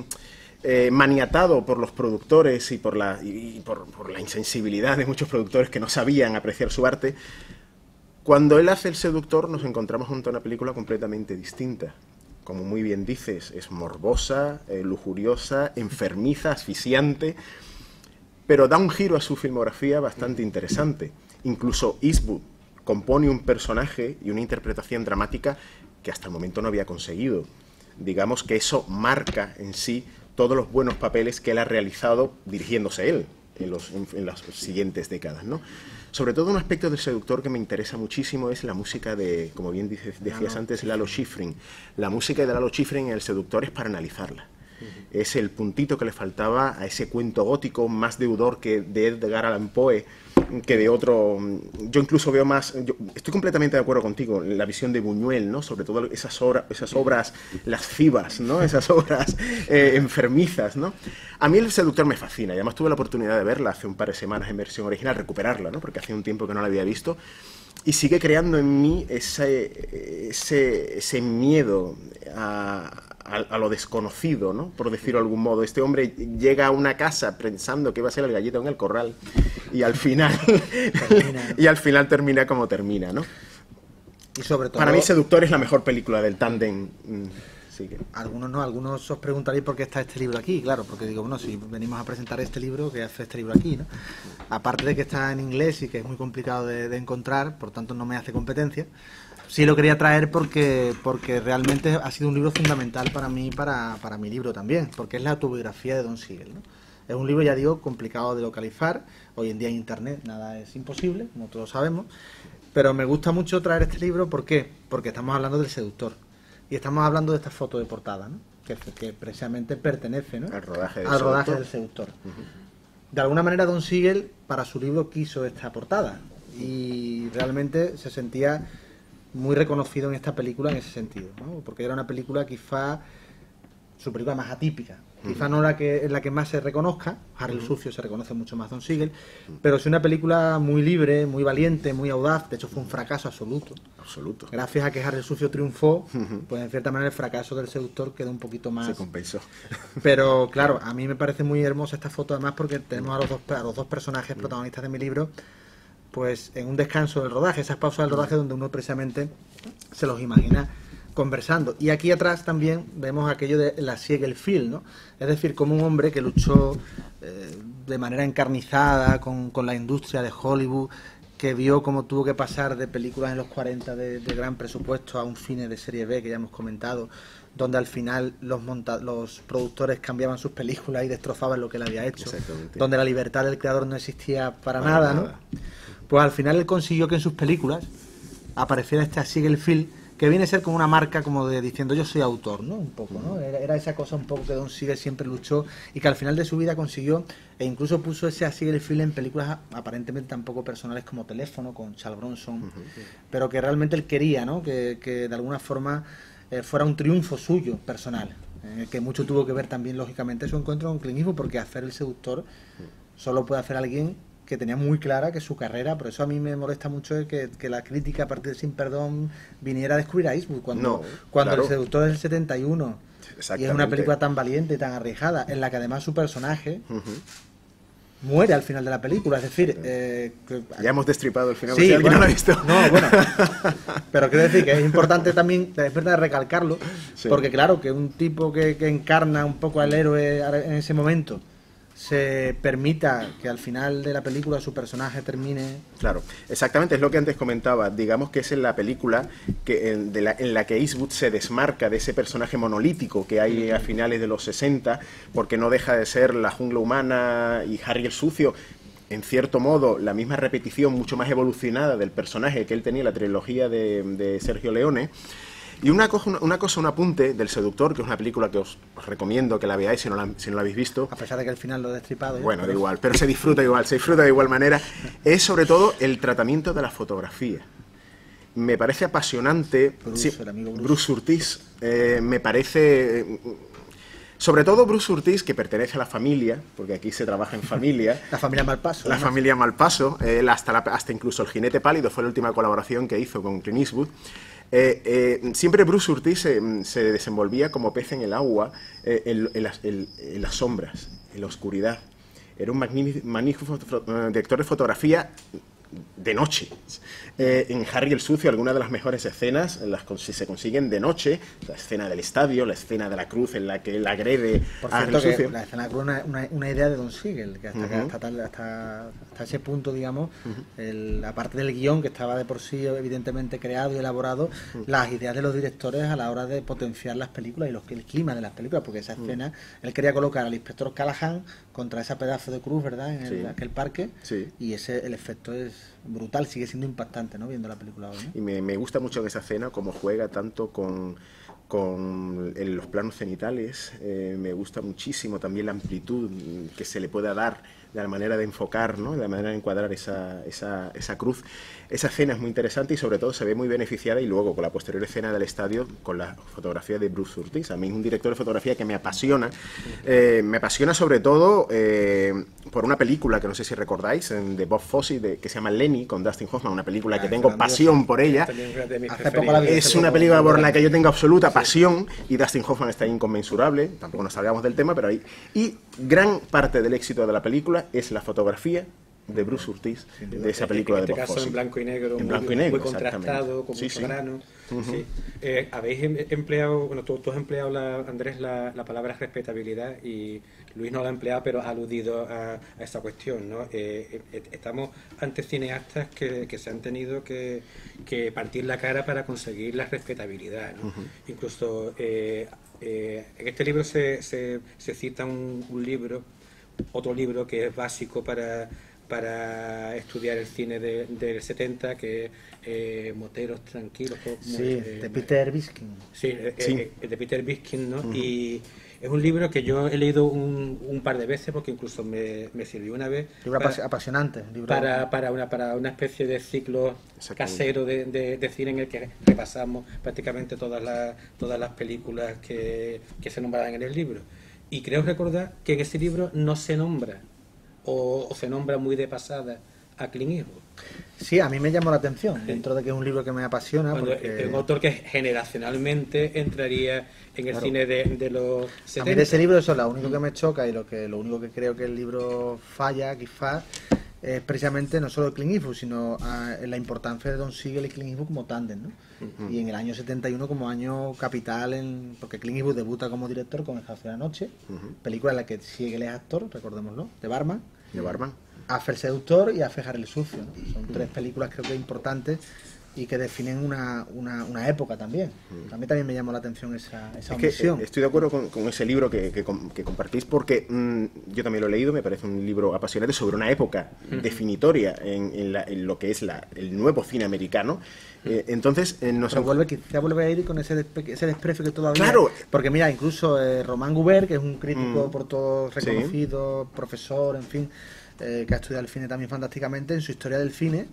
Eh, maniatado por los productores y, por la, y por, por la insensibilidad de muchos productores que no sabían apreciar su arte, cuando él hace El seductor nos encontramos junto a una película completamente distinta. Como muy bien dices, es morbosa, eh, lujuriosa, enfermiza, asfixiante, pero da un giro a su filmografía bastante interesante. Incluso Eastwood compone un personaje y una interpretación dramática que hasta el momento no había conseguido. Digamos que eso marca en sí todos los buenos papeles que él ha realizado dirigiéndose él en, los, en, en las siguientes décadas, ¿no? Sobre todo un aspecto del seductor que me interesa muchísimo es la música de, como bien dices, decías antes, Lalo Schifrin. La música de Lalo Schifrin en El seductor es para analizarla. Uh-huh. Es el puntito que le faltaba a ese cuento gótico más deudor que de Edgar Allan Poe, que de otro... Yo incluso veo más... Yo estoy completamente de acuerdo contigo en la visión de Buñuel, ¿no? Sobre todo esas, obra, esas obras lascivas, ¿no? Esas obras eh, enfermizas, ¿no? A mí El seductor me fascina, y además tuve la oportunidad de verla hace un par de semanas en versión original, recuperarla, ¿no? Porque hacía un tiempo que no la había visto, y sigue creando en mí ese, ese, ese miedo a... A, a lo desconocido, ¿no? Por decirlo de algún modo. Este hombre llega a una casa pensando que va a ser el gallito en el corral y al final, y al final termina como termina, ¿no? Y sobre todo, para mí seductor es la mejor película del tándem. Sí que... Algunos no, algunos os preguntaréis por qué está este libro aquí, claro, porque digo, bueno, si venimos a presentar este libro, ¿qué hace este libro aquí, ¿no? Aparte de que está en inglés y que es muy complicado de, de encontrar, por tanto no me hace competencia. Sí lo quería traer porque, porque realmente ha sido un libro fundamental para mí, para, para mi libro también, porque es la autobiografía de Don Siegel, ¿no? Es un libro, ya digo, complicado de localizar, hoy en día en internet nada es imposible, como todos sabemos, pero me gusta mucho traer este libro, ¿por qué? Porque estamos hablando del seductor, y estamos hablando de esta foto de portada, ¿no? Que, que precisamente pertenece, ¿no? Al rodaje del, al rodaje del seductor. Uh-huh. de alguna manera Don Siegel para su libro quiso esta portada y realmente se sentía muy reconocido en esta película en ese sentido, ¿no? Porque era una película quizá, su película más atípica, uh-huh. quizá no la que, la que más se reconozca, Harry el uh-huh. Sucio se reconoce mucho más Don Siegel, uh-huh. pero es una película muy libre, muy valiente, muy audaz, de hecho fue un fracaso absoluto. Absoluto. Gracias a que Harry el Sucio triunfó, uh-huh. pues en cierta manera el fracaso del seductor quedó un poquito más... Se compensó. Pero claro, a mí me parece muy hermosa esta foto además porque tenemos a los dos, a los dos personajes protagonistas de mi libro, pues en un descanso del rodaje, esas pausas del rodaje donde uno precisamente se los imagina conversando. Y aquí atrás también vemos aquello de la Siegelfield, ¿no? Es decir, como un hombre que luchó eh, de manera encarnizada con, con la industria de Hollywood, que vio cómo tuvo que pasar de películas en los cuarenta de, de gran presupuesto a un cine de serie B, que ya hemos comentado, donde al final los, monta los productores cambiaban sus películas y destrozaban lo que él había hecho, donde la libertad del creador no existía para, para nada, nada, ¿no? Pues al final él consiguió que en sus películas apareciera esta Siegelfield, que viene a ser como una marca como de diciendo yo soy autor, ¿no? Un poco, ¿no? Era, era esa cosa un poco que Don Siegel siempre luchó y que al final de su vida consiguió e incluso puso ese Siegelfield en películas aparentemente tan poco personales como Teléfono con Charles Bronson, uh-huh. pero que realmente él quería, ¿no? Que, que de alguna forma eh, fuera un triunfo suyo, personal, eh, que mucho tuvo que ver también lógicamente su encuentro con Clint Eastwood, porque hacer El seductor solo puede hacer alguien que tenía muy clara que su carrera, por eso a mí me molesta mucho que, que la crítica a partir de Sin Perdón viniera a descubrir a Eastwood, cuando, no, cuando claro. El seductor es del setenta y uno y es una película tan valiente y tan arriesgada, en la que además su personaje uh-huh. muere al final de la película, es decir... Eh, que, ya hemos destripado el final, sí, si alguien bueno, no lo ha visto. No, bueno, pero quiero decir que es importante también, es verdad, recalcarlo, sí. porque claro, que un tipo que, que encarna un poco al héroe en ese momento se permita que al final de la película su personaje termine... Claro, exactamente, es lo que antes comentaba. Digamos que es en la película que, en, de la, en la que Eastwood se desmarca de ese personaje monolítico que hay a finales de los sesenta, porque no deja de ser La jungla humana y Harry el Sucio. En cierto modo, la misma repetición mucho más evolucionada del personaje que él tenía en la trilogía de, de Sergio Leone. Y una cosa, una cosa, un apunte del Seductor, que es una película que os, os recomiendo que la veáis si no la, si no la habéis visto. A pesar de que al final lo he destripado. ¿Ya? Bueno, pero... da igual, pero se disfruta igual, se disfruta de igual manera. Es sobre todo el tratamiento de la fotografía. Me parece apasionante. Bruce, sí, el amigo Bruce. Bruce Surtees, eh, me parece... Sobre todo Bruce Surtees, que pertenece a la familia, porque aquí se trabaja en familia. La familia Malpaso. La ¿no? familia Malpaso, eh, hasta, la, hasta incluso El jinete pálido fue la última colaboración que hizo con Clint Eastwood. Eh, eh, siempre Bruce Surtees se, se desenvolvía como pez en el agua, eh, en, en, las, en, en las sombras, en la oscuridad. Era un magnífico director de fotografía de noche. Eh, en Harry el Sucio, algunas de las mejores escenas las cons se consiguen de noche. La escena del estadio, la escena de la cruz en la que él agrede a Harry el Sucio. La escena de la cruz es una, una idea de Don Siegel, que hasta, uh-huh. que hasta, tal, hasta, hasta ese punto, digamos, uh-huh. el, la parte del guión que estaba de por sí evidentemente creado y elaborado, uh-huh. las ideas de los directores a la hora de potenciar las películas y los, el clima de las películas, porque esa escena, uh-huh. él quería colocar al inspector Callahan contra ese pedazo de cruz, ¿verdad?, en el, sí. aquel parque, sí. y ese el efecto es brutal, sigue siendo impactante, ¿no?, viendo la película hoy, ¿no? Y me, me gusta mucho esa escena, cómo juega tanto con, con el, los planos cenitales, eh, me gusta muchísimo también la amplitud que se le pueda dar, la manera de enfocar, ¿no?, la manera de encuadrar esa, esa, esa cruz. Esa escena es muy interesante y sobre todo se ve muy beneficiada, y luego con la posterior escena del estadio, con la fotografía de Bruce Surtees. A mí es un director de fotografía que me apasiona, eh, me apasiona sobre todo eh, por una película que no sé si recordáis, de Bob Fosse, de, que se llama Lenny, con Dustin Hoffman, una película ah, que tengo pasión por ella. Es una película por la que yo tengo absoluta sí. pasión, y Dustin Hoffman está inconmensurable, tampoco nos salgamos del tema, pero ahí... Y gran parte del éxito de la película es la fotografía de Bruce Surtees, de esa película de Bob Fosse. En este caso, Fosse. en blanco y negro, en muy, blanco y negro, muy contrastado, con sí, mucho sí. grano. Uh-huh. sí. eh, Habéis empleado, bueno, tú, tú has empleado, la, Andrés, la, la palabra respetabilidad, y Luis no la ha empleado, pero ha aludido a, a esta cuestión, ¿no? Eh, eh, estamos ante cineastas que, que se han tenido que, que partir la cara para conseguir la respetabilidad, ¿no? Uh-huh. Incluso eh, eh, en este libro se, se, se cita un, un libro, otro libro que es básico para, para estudiar el cine de, del setenta, que es eh, Moteros Tranquilos. Sí, eh, de Peter Biskind. Sí, sí. Eh, de Peter Biskind, ¿no? Uh-huh. Y Es un libro que yo he leído un, un par de veces, porque incluso me, me sirvió una vez. Libro para, apasionante. Libro para, para, una, para una especie de ciclo casero de, de, de cine en el que repasamos prácticamente todas las, todas las películas que, que se nombraban en el libro. Y creo recordar que en ese libro no se nombra, o, o se nombra muy de pasada, a Clint Eastwood. Sí, a mí me llamó la atención, dentro de que es un libro que me apasiona. Bueno, porque... es un autor que generacionalmente entraría en el claro. cine de, de los setenta. A mí de ese libro eso es lo único que me choca, y lo que lo único que creo que el libro falla, quizás, es precisamente no solo Clint Eastwood, sino a, la importancia de Don Siegel y Clint Eastwood como tándem, ¿no? Uh-huh. Y en el año setenta y uno como año capital, en, porque Clint Eastwood debuta como director con El Jardín de la Noche, uh-huh. película en la que Siegel es actor, recordémoslo, de barman. De barman. Hace El Seductor y Hace Harry el Sucio, ¿no? Son tres películas creo que importantes y que definen una, una, una época también. A mí también me llamó la atención esa, esa omisión. Es que estoy de acuerdo con, con ese libro que, que, que compartís, porque mmm, yo también lo he leído, me parece un libro apasionante sobre una época definitoria en, en, la, en lo que es la, el nuevo cine americano. Eh, entonces eh, nos vuelve, quizá vuelve a ir con ese, despe ese desprecio que todavía... Claro. Porque mira, incluso eh, Román Guber, que es un crítico mm, por todos reconocido, sí. profesor, en fin... Eh, que ha estudiado el cine también fantásticamente, en su historia del cine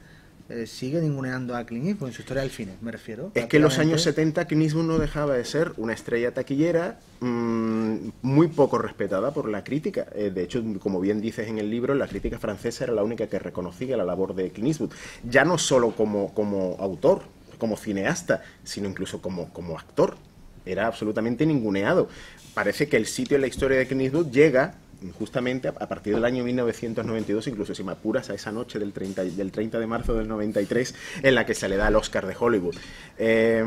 eh, sigue ninguneando a Clint Eastwood, en su historia del cine, me refiero. Es que en los años setenta Clint Eastwood no dejaba de ser una estrella taquillera mmm, muy poco respetada por la crítica. Eh, de hecho, como bien dices en el libro, la crítica francesa era la única que reconocía la labor de Clint Eastwood, ya no solo como, como autor, como cineasta, sino incluso como, como actor. Era absolutamente ninguneado. Parece que el sitio en la historia de Clint Eastwood llega... justamente a partir del año mil novecientos noventa y dos, incluso si me apuras a esa noche del treinta de marzo del noventa y tres en la que se le da el Oscar de Hollywood. Eh,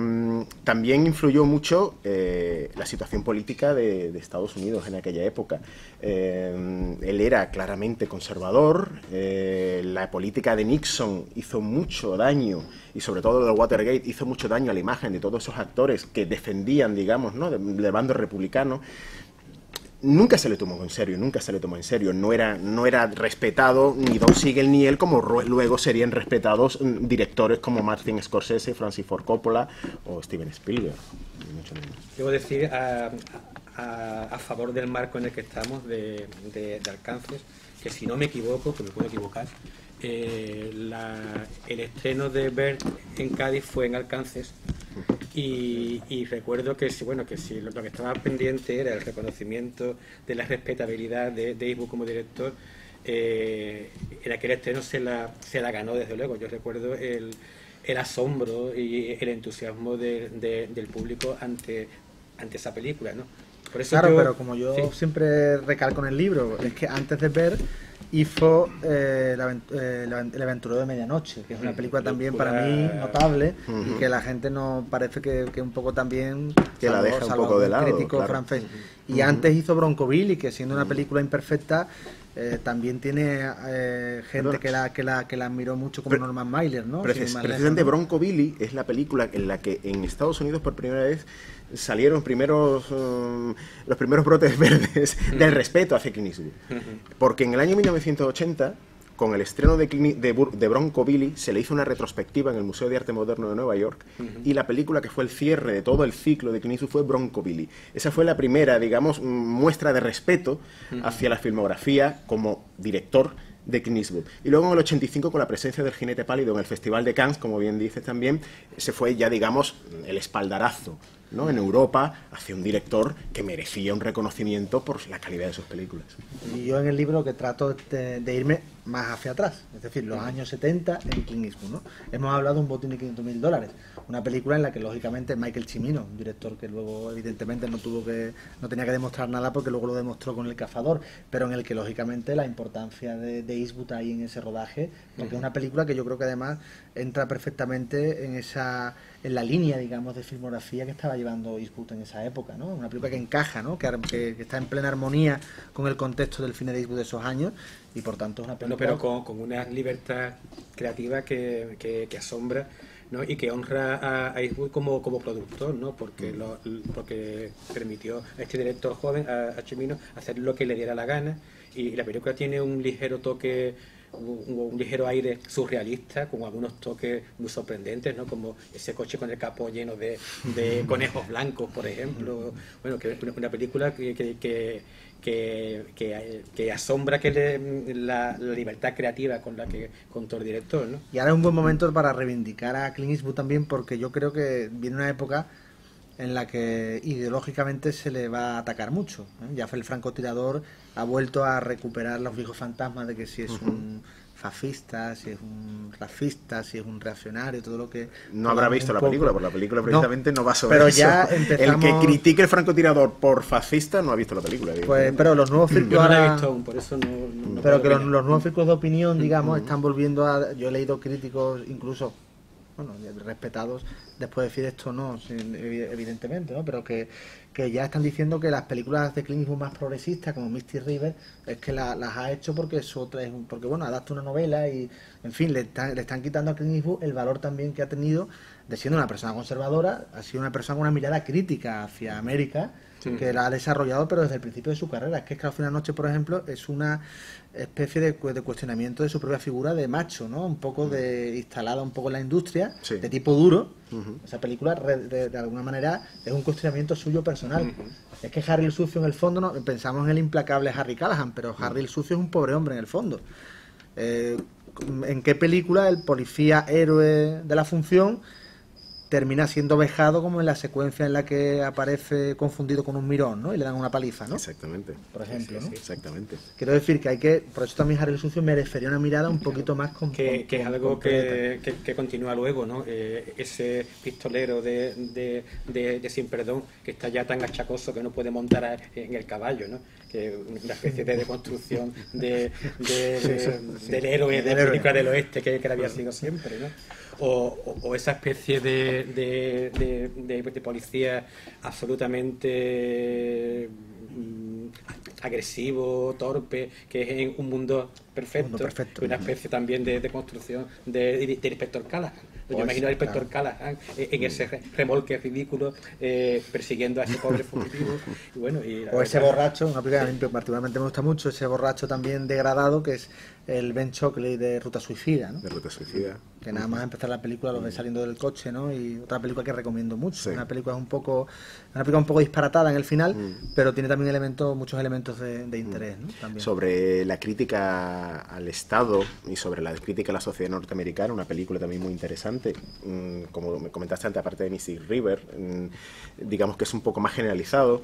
también influyó mucho eh, la situación política de, de Estados Unidos en aquella época. Eh, él era claramente conservador, eh, la política de Nixon hizo mucho daño, y sobre todo de Watergate hizo mucho daño a la imagen de todos esos actores que defendían, digamos, ¿no?, del bando republicano. Nunca se le tomó en serio, nunca se le tomó en serio. No era, no era respetado ni Don Siegel ni él, como luego serían respetados directores como Martin Scorsese, Francis Ford Coppola o Steven Spielberg. Debo decir, a, a, a favor del marco en el que estamos, de, de, de Alcances, que si no me equivoco, que me puedo equivocar, eh, la, el estreno de Bert en Cádiz fue en Alcances. Y, y recuerdo que si, bueno, que si lo, lo que estaba pendiente era el reconocimiento de la respetabilidad de, de Eastwood como director, eh, en aquel estreno se la, se la ganó desde luego. Yo recuerdo el, el asombro y el entusiasmo de, de, del público ante, ante esa película, ¿no? Por eso claro, yo, pero como yo sí. siempre recalco en el libro, es que antes de ver hizo eh, El aventurero de medianoche, que es una película también para mí notable, uh-huh. y que la gente no parece que, que un poco también que salvo, la deja un poco de lado, crítico claro. francés. Uh-huh. Y uh-huh. antes hizo Broncovilli, que siendo una película imperfecta, eh, también tiene eh, gente Perdón. que la que la que la admiró mucho, como Pre Norman Mailer, ¿no? Precis si precisamente lejos, ¿no? Broncovilli es la película en la que en Estados Unidos por primera vez salieron primeros, um, los primeros brotes verdes del respeto hacia Clint Eastwood. Porque en el año mil novecientos ochenta, con el estreno de, de, de Broncovilli, se le hizo una retrospectiva en el Museo de Arte Moderno de Nueva York, uh-huh. y la película que fue el cierre de todo el ciclo de Clint Eastwood fue Broncovilli. Esa fue la primera, digamos, muestra de respeto hacia la filmografía como director de Clint Eastwood. Y luego en el ochenta y cinco, con la presencia del Jinete Pálido en el Festival de Cannes, como bien dices también, se fue ya, digamos, el espaldarazo, ¿no?, en Europa hacia un director que merecía un reconocimiento por la calidad de sus películas. Y yo en el libro que trato de, de irme más hacia atrás, es decir, los años setenta en Clint Eastwood, ¿no? Hemos hablado de Un botín de quinientos mil dólares, una película en la que lógicamente Michael Cimino, un director que luego evidentemente no tuvo que no tenía que demostrar nada, porque luego lo demostró con El cazador, pero en el que lógicamente la importancia de, de Eastwood ahí en ese rodaje, porque es una película que yo creo que además entra perfectamente en esa en la línea, digamos, de filmografía que estaba llevando Eastwood en esa época, ¿no? Una película que encaja, ¿no? Que, que, que está en plena armonía con el contexto del cine de Eastwood de esos años, y por tanto es una película... Bueno, pero con, con una libertad creativa que, que, que asombra, ¿no? Y que honra a, a Eastwood como, como productor, ¿no? Porque, lo, porque permitió a este director joven, a, a Cimino, hacer lo que le diera la gana, y la película tiene un ligero toque hubo un ligero aire surrealista, con algunos toques muy sorprendentes, ¿no? Como ese coche con el capó lleno de, de conejos blancos, por ejemplo. Bueno, que una película que, que, que Que, que, que asombra que le, la, la libertad creativa con la que contó el director, ¿no? Y ahora es un buen momento para reivindicar a Clint Eastwood también, porque yo creo que viene una época en la que ideológicamente se le va a atacar mucho, ¿eh? Ya fue el francotirador, ha vuelto a recuperar los viejos fantasmas de que si es un fascista, si es un racista, si es un reaccionario, todo lo que... No habrá visto la película, porque la película precisamente no, no va sobre pero eso. Ya empezamos... El que critique el francotirador por fascista no ha visto la película. Pues, pero los nuevos círculos... Yo no la he visto aún, por eso no... no pero que los, los nuevos círculos de opinión, digamos, están volviendo a... Yo he leído críticos, incluso, bueno, respetados, después de decir esto no, evidentemente, ¿no? Pero que, que ya están diciendo que las películas de Clint Eastwood más progresistas, como Misty River, es que la, las ha hecho porque es otra, es un, porque bueno, adapta una novela y, en fin, le están, le están quitando a Clint Eastwood el valor también que ha tenido de siendo una persona conservadora, ha sido una persona con una mirada crítica hacia América, sí, que la ha desarrollado, pero desde el principio de su carrera. Es que Escalofríos en la noche, por ejemplo, es una especie de, de cuestionamiento de su propia figura de macho, ¿no? Un poco de instalada un poco en la industria, sí, de tipo duro. Uh-huh. Esa película, de, de alguna manera, es un cuestionamiento suyo personal. Uh-huh. Es que Harry el Sucio, en el fondo, no, pensamos en el implacable Harry Callahan, pero Harry el Sucio es un pobre hombre, en el fondo. Eh, ¿En qué película el policía héroe de la función termina siendo vejado, como en la secuencia en la que aparece confundido con un mirón, ¿no? Y le dan una paliza, ¿no? Exactamente. Por ejemplo, sí, sí, ¿no? Exactamente. Quiero decir que hay que... Por eso también Harold Sucio merecería una mirada un poquito más... Con, que, con, que es algo que, que, que continúa luego, ¿no? Eh, ese pistolero de, de, de, de Sin Perdón, que está ya tan achacoso que no puede montar a, en el caballo, ¿no? Que una especie de deconstrucción de, de, de, del héroe de la película del oeste que, que había sido siempre, ¿no? O, o, o esa especie de, de, de, de, de policía absolutamente mm, agresivo, torpe, que es en un mundo perfecto, mundo perfecto. Una especie también de, de construcción del de, de inspector Callahan. Yo pues, imagino al inspector claro. Callahan en ese remolque ridículo eh, persiguiendo a ese pobre fugitivo. Y bueno, y o ese borracho, una película que particularmente me gusta mucho, ese borracho también degradado que es el Ben Shockley de Ruta Suicida, ¿no? De Ruta Suicida. Que nada más empezar la película lo ve saliendo del coche, ¿no? Y otra película que recomiendo mucho. Sí. Una película un poco, una película un poco disparatada en el final, mm. pero tiene también elementos, muchos elementos de, de interés, ¿no? También. Sobre la crítica al Estado y sobre la crítica a la sociedad norteamericana, una película también muy interesante. Como me comentaste antes, aparte de Missy River, digamos que es un poco más generalizado.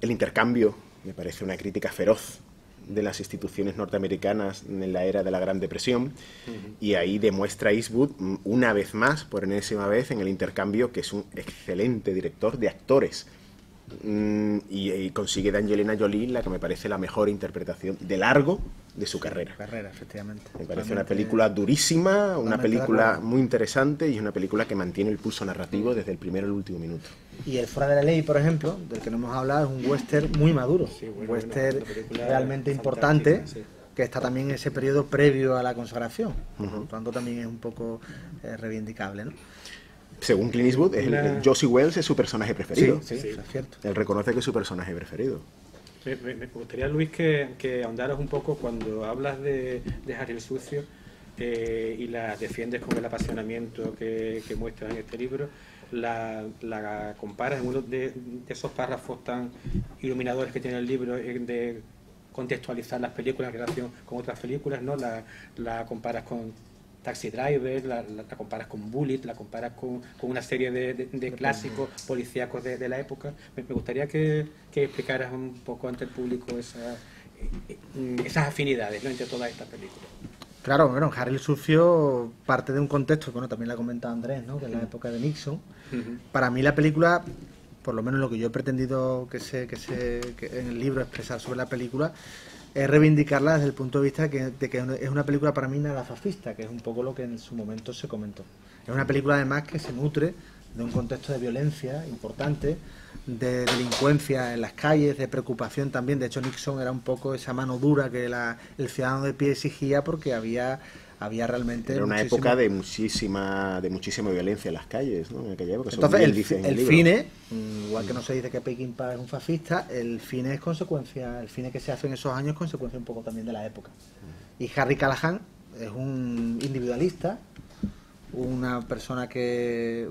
El intercambio me parece una crítica feroz de las instituciones norteamericanas en la era de la Gran Depresión, uh-huh. y ahí demuestra Eastwood una vez más, por enésima vez, en el intercambio, que es un excelente director de actores, mm, y, y consigue de Angelina Jolie la que me parece la mejor interpretación de largo de su carrera. Su carrera, efectivamente. Me parece una película durísima, una película muy interesante y una película que mantiene el pulso narrativo desde el primero al último minuto. Y El Fuera de la Ley, por ejemplo, del que no hemos hablado, es un western muy maduro, sí, bueno, un western realmente importante, sí, que está también en ese periodo previo a la consagración, uh-huh. por lo tanto también es un poco eh, reivindicable, ¿no? Según Clint Eastwood, es una... el, el Josie Wells es su personaje preferido. Sí, sí, sí, es cierto. Él reconoce que es su personaje preferido. Me, me gustaría, Luis, que, que ahondaras un poco cuando hablas de, de Harry el Sucio eh, y la defiendes con el apasionamiento que, que muestras en este libro, la, la comparas en uno de, de esos párrafos tan iluminadores que tiene el libro de contextualizar las películas en relación con otras películas, ¿no? La, la comparas con Taxi Driver, la, la, la comparas con Bullet, la comparas con, con una serie de, de, de clásicos policíacos de, de la época. Me, me gustaría que, que explicaras un poco ante el público esa, esas afinidades, ¿no? Entre todas estas películas. Claro, bueno, Harry el Sucio parte de un contexto, bueno, también lo ha comentado Andrés, ¿no? Que es la época de Nixon. Uh-huh. Para mí la película, por lo menos lo que yo he pretendido que se, que se, que en el libro expresar sobre la película, es reivindicarla desde el punto de vista que, de que es una película para mí nada fascista, que es un poco lo que en su momento se comentó. Es una película además que se nutre de un contexto de violencia importante, de delincuencia en las calles, de preocupación también. De hecho, Nixon era un poco esa mano dura que la, el ciudadano de pie exigía porque había... Había realmente Era una muchísima... época de muchísima de muchísima violencia en las calles, ¿no? En aquella época. Entonces, el, el, en el, el cine, igual que no se dice que Pekín Paz es un fascista, el cine es consecuencia, el cine que se hace en esos años es consecuencia un poco también de la época. Y Harry Callahan es un individualista, una persona que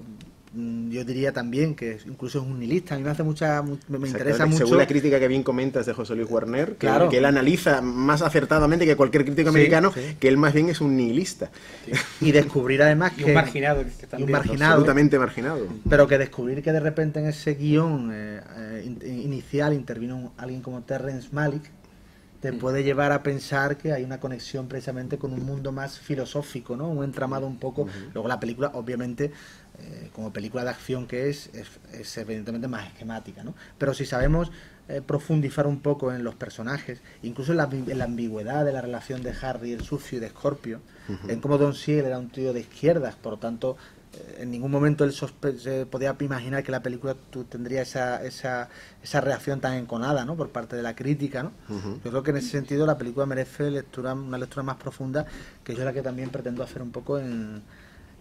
yo diría también que incluso es un nihilista. A mí me hace mucha, me, me interesa mucho. Según la crítica que bien comentas de José Luis Warner, que, claro, que él analiza más acertadamente que cualquier crítico sí, americano, sí. que él más bien es un nihilista. Sí. Y descubrir además que... Y un marginado. Que está también, un marginado. Absolutamente marginado. Pero que descubrir que de repente en ese guión eh, eh, inicial intervino un, alguien como Terrence Malick, te puede llevar a pensar que hay una conexión precisamente con un mundo más filosófico, ¿no? Un entramado un poco... Uh-huh. Luego la película, obviamente, eh, como película de acción que es, es, es evidentemente más esquemática, ¿no? Pero si sabemos eh, profundizar un poco en los personajes, incluso en la, en la ambigüedad de la relación de Harry el Sucio y de Scorpio, uh-huh. en cómo Don Siegel era un tío de izquierdas, por lo tanto... En ningún momento él se podía imaginar que la película tendría esa, esa, esa reacción tan enconada, ¿no? Por parte de la crítica, ¿no? Uh-huh. Yo creo que en ese sentido la película merece lectura, una lectura más profunda, que yo la que también pretendo hacer un poco en,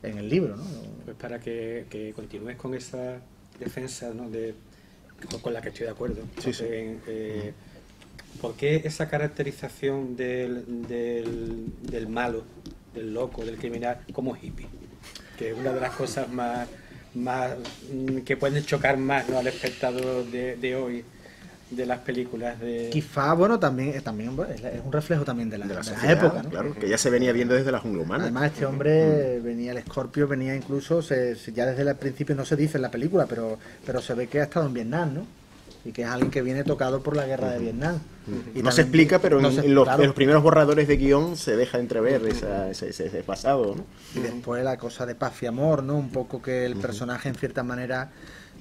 en el libro, ¿no? Pues para que, que continúes con esa defensa, ¿no? de, con la que estoy de acuerdo. Sí, sí. En, eh, ¿por qué esa caracterización del, del, del malo, del loco, del criminal como hippie? Que es una de las cosas más, más que pueden chocar más, ¿no? al espectador de, de hoy, de las películas de... Quizá, bueno, también, también es un reflejo también de la, de la, de la sociedad, época, ¿no? Claro, que ya se venía viendo desde la jungla humana. Además, este hombre, venía el Escorpio, venía incluso, se, ya desde el principio no se dice en la película, pero, pero se ve que ha estado en Vietnam, ¿no? Y que es alguien que viene tocado por la guerra uh-huh. de Vietnam. Uh-huh. Y no también, se explica, pero no en, se, en, los, claro. en los primeros borradores de guión se deja entrever uh-huh. esa, ese, ese, ese pasado, ¿no? Y después la cosa de paz y amor, ¿no? Un poco que el personaje en cierta manera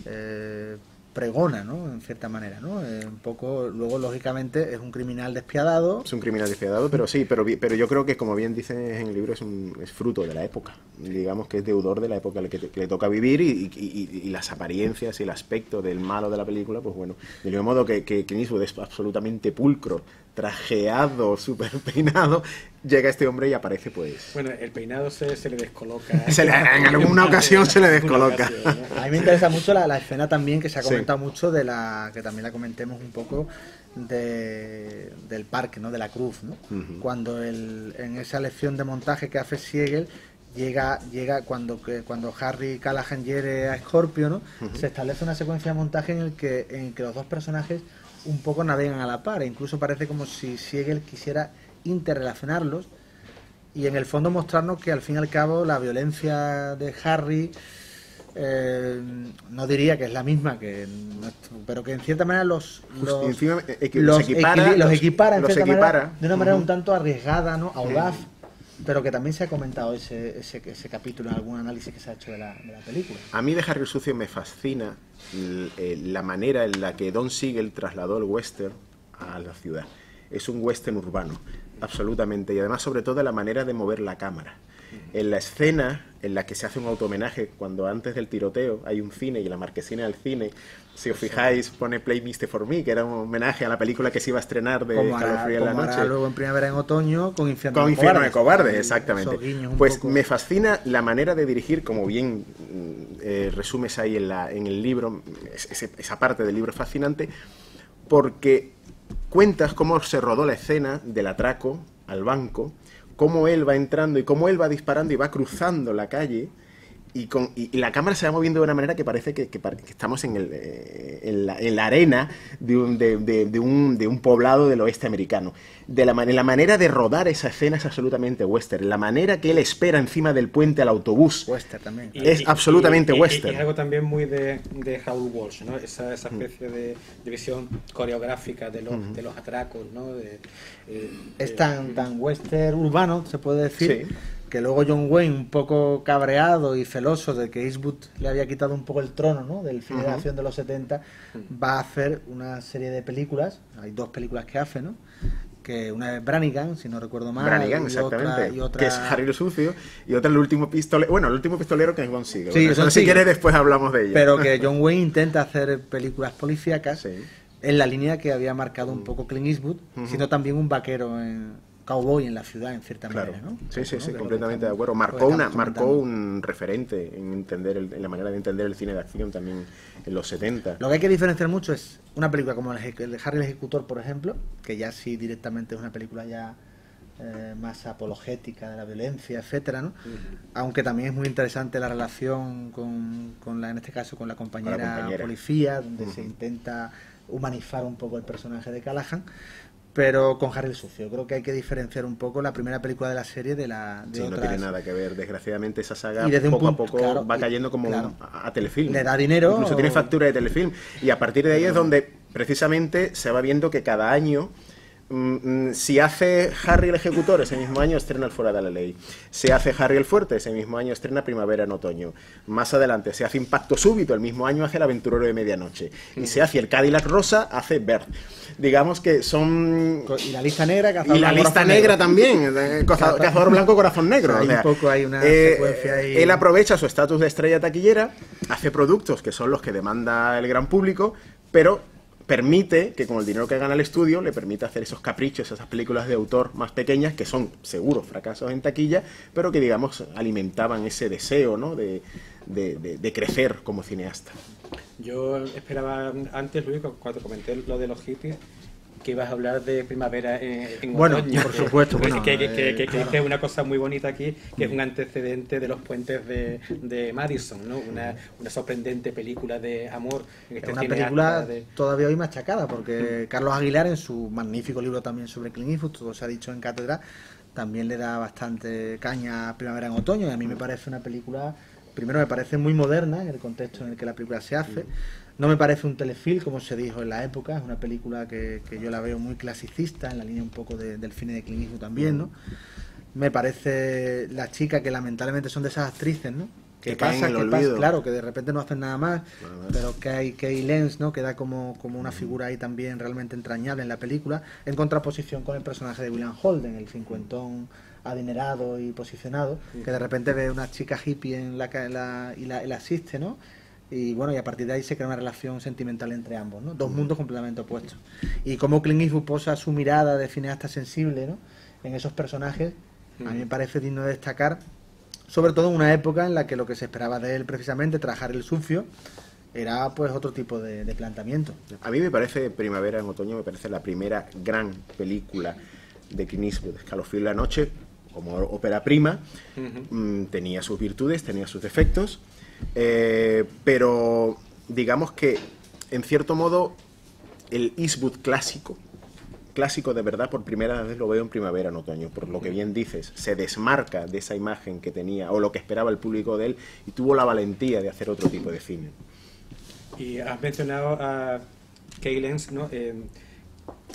eh, pregona, ¿no? En cierta manera, ¿no? Eh, un poco, luego lógicamente es un criminal despiadado. Es un criminal despiadado, pero sí, pero, pero yo creo que como bien dices en el libro es, un, es fruto de la época. Digamos que es deudor de la época que, te, que le toca vivir y, y, y, y las apariencias y el aspecto del malo de la película, pues bueno, del mismo modo que Clint Eastwood es absolutamente pulcro, trajeado, súper peinado, llega este hombre y aparece pues... Bueno, el peinado se, se le descoloca. Se le, en alguna ocasión se le descoloca. Ocasión, ¿no? A mí me interesa mucho la, la escena también que se ha comentado sí. mucho, de la que también la comentemos un poco, de, del parque, ¿no? De la cruz, ¿no? Uh-huh. Cuando el, en esa lección de montaje que hace Siegel, llega llega cuando que, cuando Harry Callahan hiere a Scorpio, ¿no? Uh-huh. Se establece una secuencia de montaje en el que, en el que los dos personajes un poco navegan a la par, e incluso parece como si Siegel quisiera interrelacionarlos y en el fondo mostrarnos que al fin y al cabo la violencia de Harry eh, no diría que es la misma que nuestro, pero que en cierta manera los los, encima, equi los, equipara, los, los equipara, en los equipara. Manera, de una manera uh-huh. un tanto arriesgada, ¿no? Audaz. Uh-huh. Pero que también se ha comentado ese, ese, ese capítulo en algún análisis que se ha hecho de la, de la película. A mí de Harry el Sucio me fascina la manera en la que Don Siegel trasladó el western a la ciudad. Es un western urbano, absolutamente, y además sobre todo la manera de mover la cámara. En la escena en la que se hace un autohomenaje, cuando antes del tiroteo hay un cine y la marquesina del cine, si os fijáis, pone Play Mister For Me, que era un homenaje a la película que se iba a estrenar de Calofrío en la noche. Luego en primavera, en otoño, con Infierno, con Infierno de Cobardes, exactamente. Pues poco. Me fascina la manera de dirigir, como bien eh, resumes ahí en, la, en el libro, ese, esa parte del libro es fascinante, porque cuentas cómo se rodó la escena del atraco al banco, cómo él va entrando y cómo él va disparando y va cruzando la calle y, con, y, y la cámara se va moviendo de una manera que parece que, que, que estamos en, el, en, la, en la arena de un, de, de, de, un, de un poblado del oeste americano. De la, la manera de rodar esa escena es absolutamente western. La manera que él espera encima del puente al autobús western también. Es y, absolutamente y, y, western. Es algo también muy de, de Raúl Walsh, ¿no? Esa, esa especie de, de visión coreográfica de los, uh-huh. de los atracos, ¿no? De, eh, es tan, de, tan western urbano, se puede decir. Sí. Que luego John Wayne, un poco cabreado y celoso de que Eastwood le había quitado un poco el trono, ¿no? del cine de acción de los setenta, va a hacer una serie de películas, hay dos películas que hace, ¿no? que una es Branigan, si no recuerdo mal, Branigan, exactamente, otra, y otra... que es Harry el Sucio, y otra el último pistolero, bueno, el último pistolero que es Don Siegel, sí, bueno, si quieres después hablamos de ella. Pero que John Wayne intenta hacer películas policíacas sí. en la línea que había marcado un poco Clint Eastwood, uh-huh. sino también un vaquero en... cowboy en la ciudad, en cierta claro. manera, ¿no? Sí, sí, ¿no? sí, de completamente de acuerdo. Marcó, una, marcó un referente en, entender el, en la manera de entender el cine de acción también en los setenta. Lo que hay que diferenciar mucho es una película como el, el Harry el Ejecutor, por ejemplo, que ya sí directamente es una película ya eh, más apologética de la violencia, etcétera, ¿no? Sí. Aunque también es muy interesante la relación con, con la, en este caso con la compañera, la compañera. policía, donde uh -huh. se intenta humanizar un poco el personaje de Callahan, pero con Harry el Sucio. Creo que hay que diferenciar un poco la primera película de la serie de la de sí, otras. No tiene nada que ver, desgraciadamente esa saga poco punto, a poco claro, va cayendo como claro, a, a Telefilm. Le da dinero. Incluso o... tiene factura de Telefilm. Y a partir de ahí es donde precisamente se va viendo que cada año, mmm, si hace Harry el Ejecutor, ese mismo año estrena El Fuera de la Ley. Si hace Harry el Fuerte, ese mismo año estrena Primavera en Otoño. Más adelante se hace Impacto Súbito, el mismo año hace El Aventurero de Medianoche. Y se hace El Cadillac Rosa, hace Bert. Digamos que son... Y la lista negra, cazador y la blanco, lista negra negro. también, cazador, cazador blanco, corazón negro. Hay o sea, un poco, hay una eh, secuencia ahí. Él aprovecha su estatus de estrella taquillera, hace productos que son los que demanda el gran público, pero permite que con el dinero que gana el estudio le permita hacer esos caprichos, esas películas de autor más pequeñas que son seguros fracasos en taquilla, pero que digamos alimentaban ese deseo, ¿no? de, de, de, de crecer como cineasta. Yo esperaba antes, Luis, cuando comenté lo de los hippies, que ibas a hablar de Primavera en Otoño. Bueno, por supuesto. Que, bueno, que, que, que, que, claro. que es una cosa muy bonita aquí, que es un antecedente de Los puentes de, de Madison, ¿no? Una, una sorprendente película de amor. En este es una película de... todavía hoy machacada, porque Carlos Aguilar, en su magnífico libro también sobre Clint Eastwood, todo se ha dicho en cátedra, también le da bastante caña a Primavera en Otoño, y a mí me parece una película... Primero, me parece muy moderna en el contexto en el que la película se hace. No me parece un telefilm, como se dijo en la época. Es una película que, que yo la veo muy clasicista, en la línea un poco de, del cine de Clint Eastwood también, ¿no? Me parece La chica, que lamentablemente son de esas actrices, ¿no? Que, que pasa, que pasa, claro, que de repente no hacen nada más, bueno, pero que hay Kay Lenz, ¿no? Que da como, como una figura ahí también realmente entrañable en la película, en contraposición con el personaje de William Holden, el cincuentón adinerado y posicionado, que de repente ve una chica hippie en la, en la, y, la, y la asiste, ¿no? Y bueno, y a partir de ahí se crea una relación sentimental entre ambos, ¿no? Dos mundos completamente opuestos. Y como Clint Eastwood posa su mirada de cineasta sensible, ¿no? En esos personajes, a mí me parece digno de destacar, sobre todo en una época en la que lo que se esperaba de él precisamente, trabajar el sucio, era pues otro tipo de, de planteamiento. A mí me parece Primavera en Otoño, me parece la primera gran película de Clint Eastwood. Escalofrío en la noche, como ópera prima, uh-huh. tenía sus virtudes, tenía sus defectos, eh, pero digamos que, en cierto modo, el Eastwood clásico, clásico de verdad, por primera vez lo veo en Primavera en Otoño, por lo que bien dices, se desmarca de esa imagen que tenía, o lo que esperaba el público de él, y tuvo la valentía de hacer otro tipo de cine. Y has mencionado a Kay Lenz, ¿no? Eh,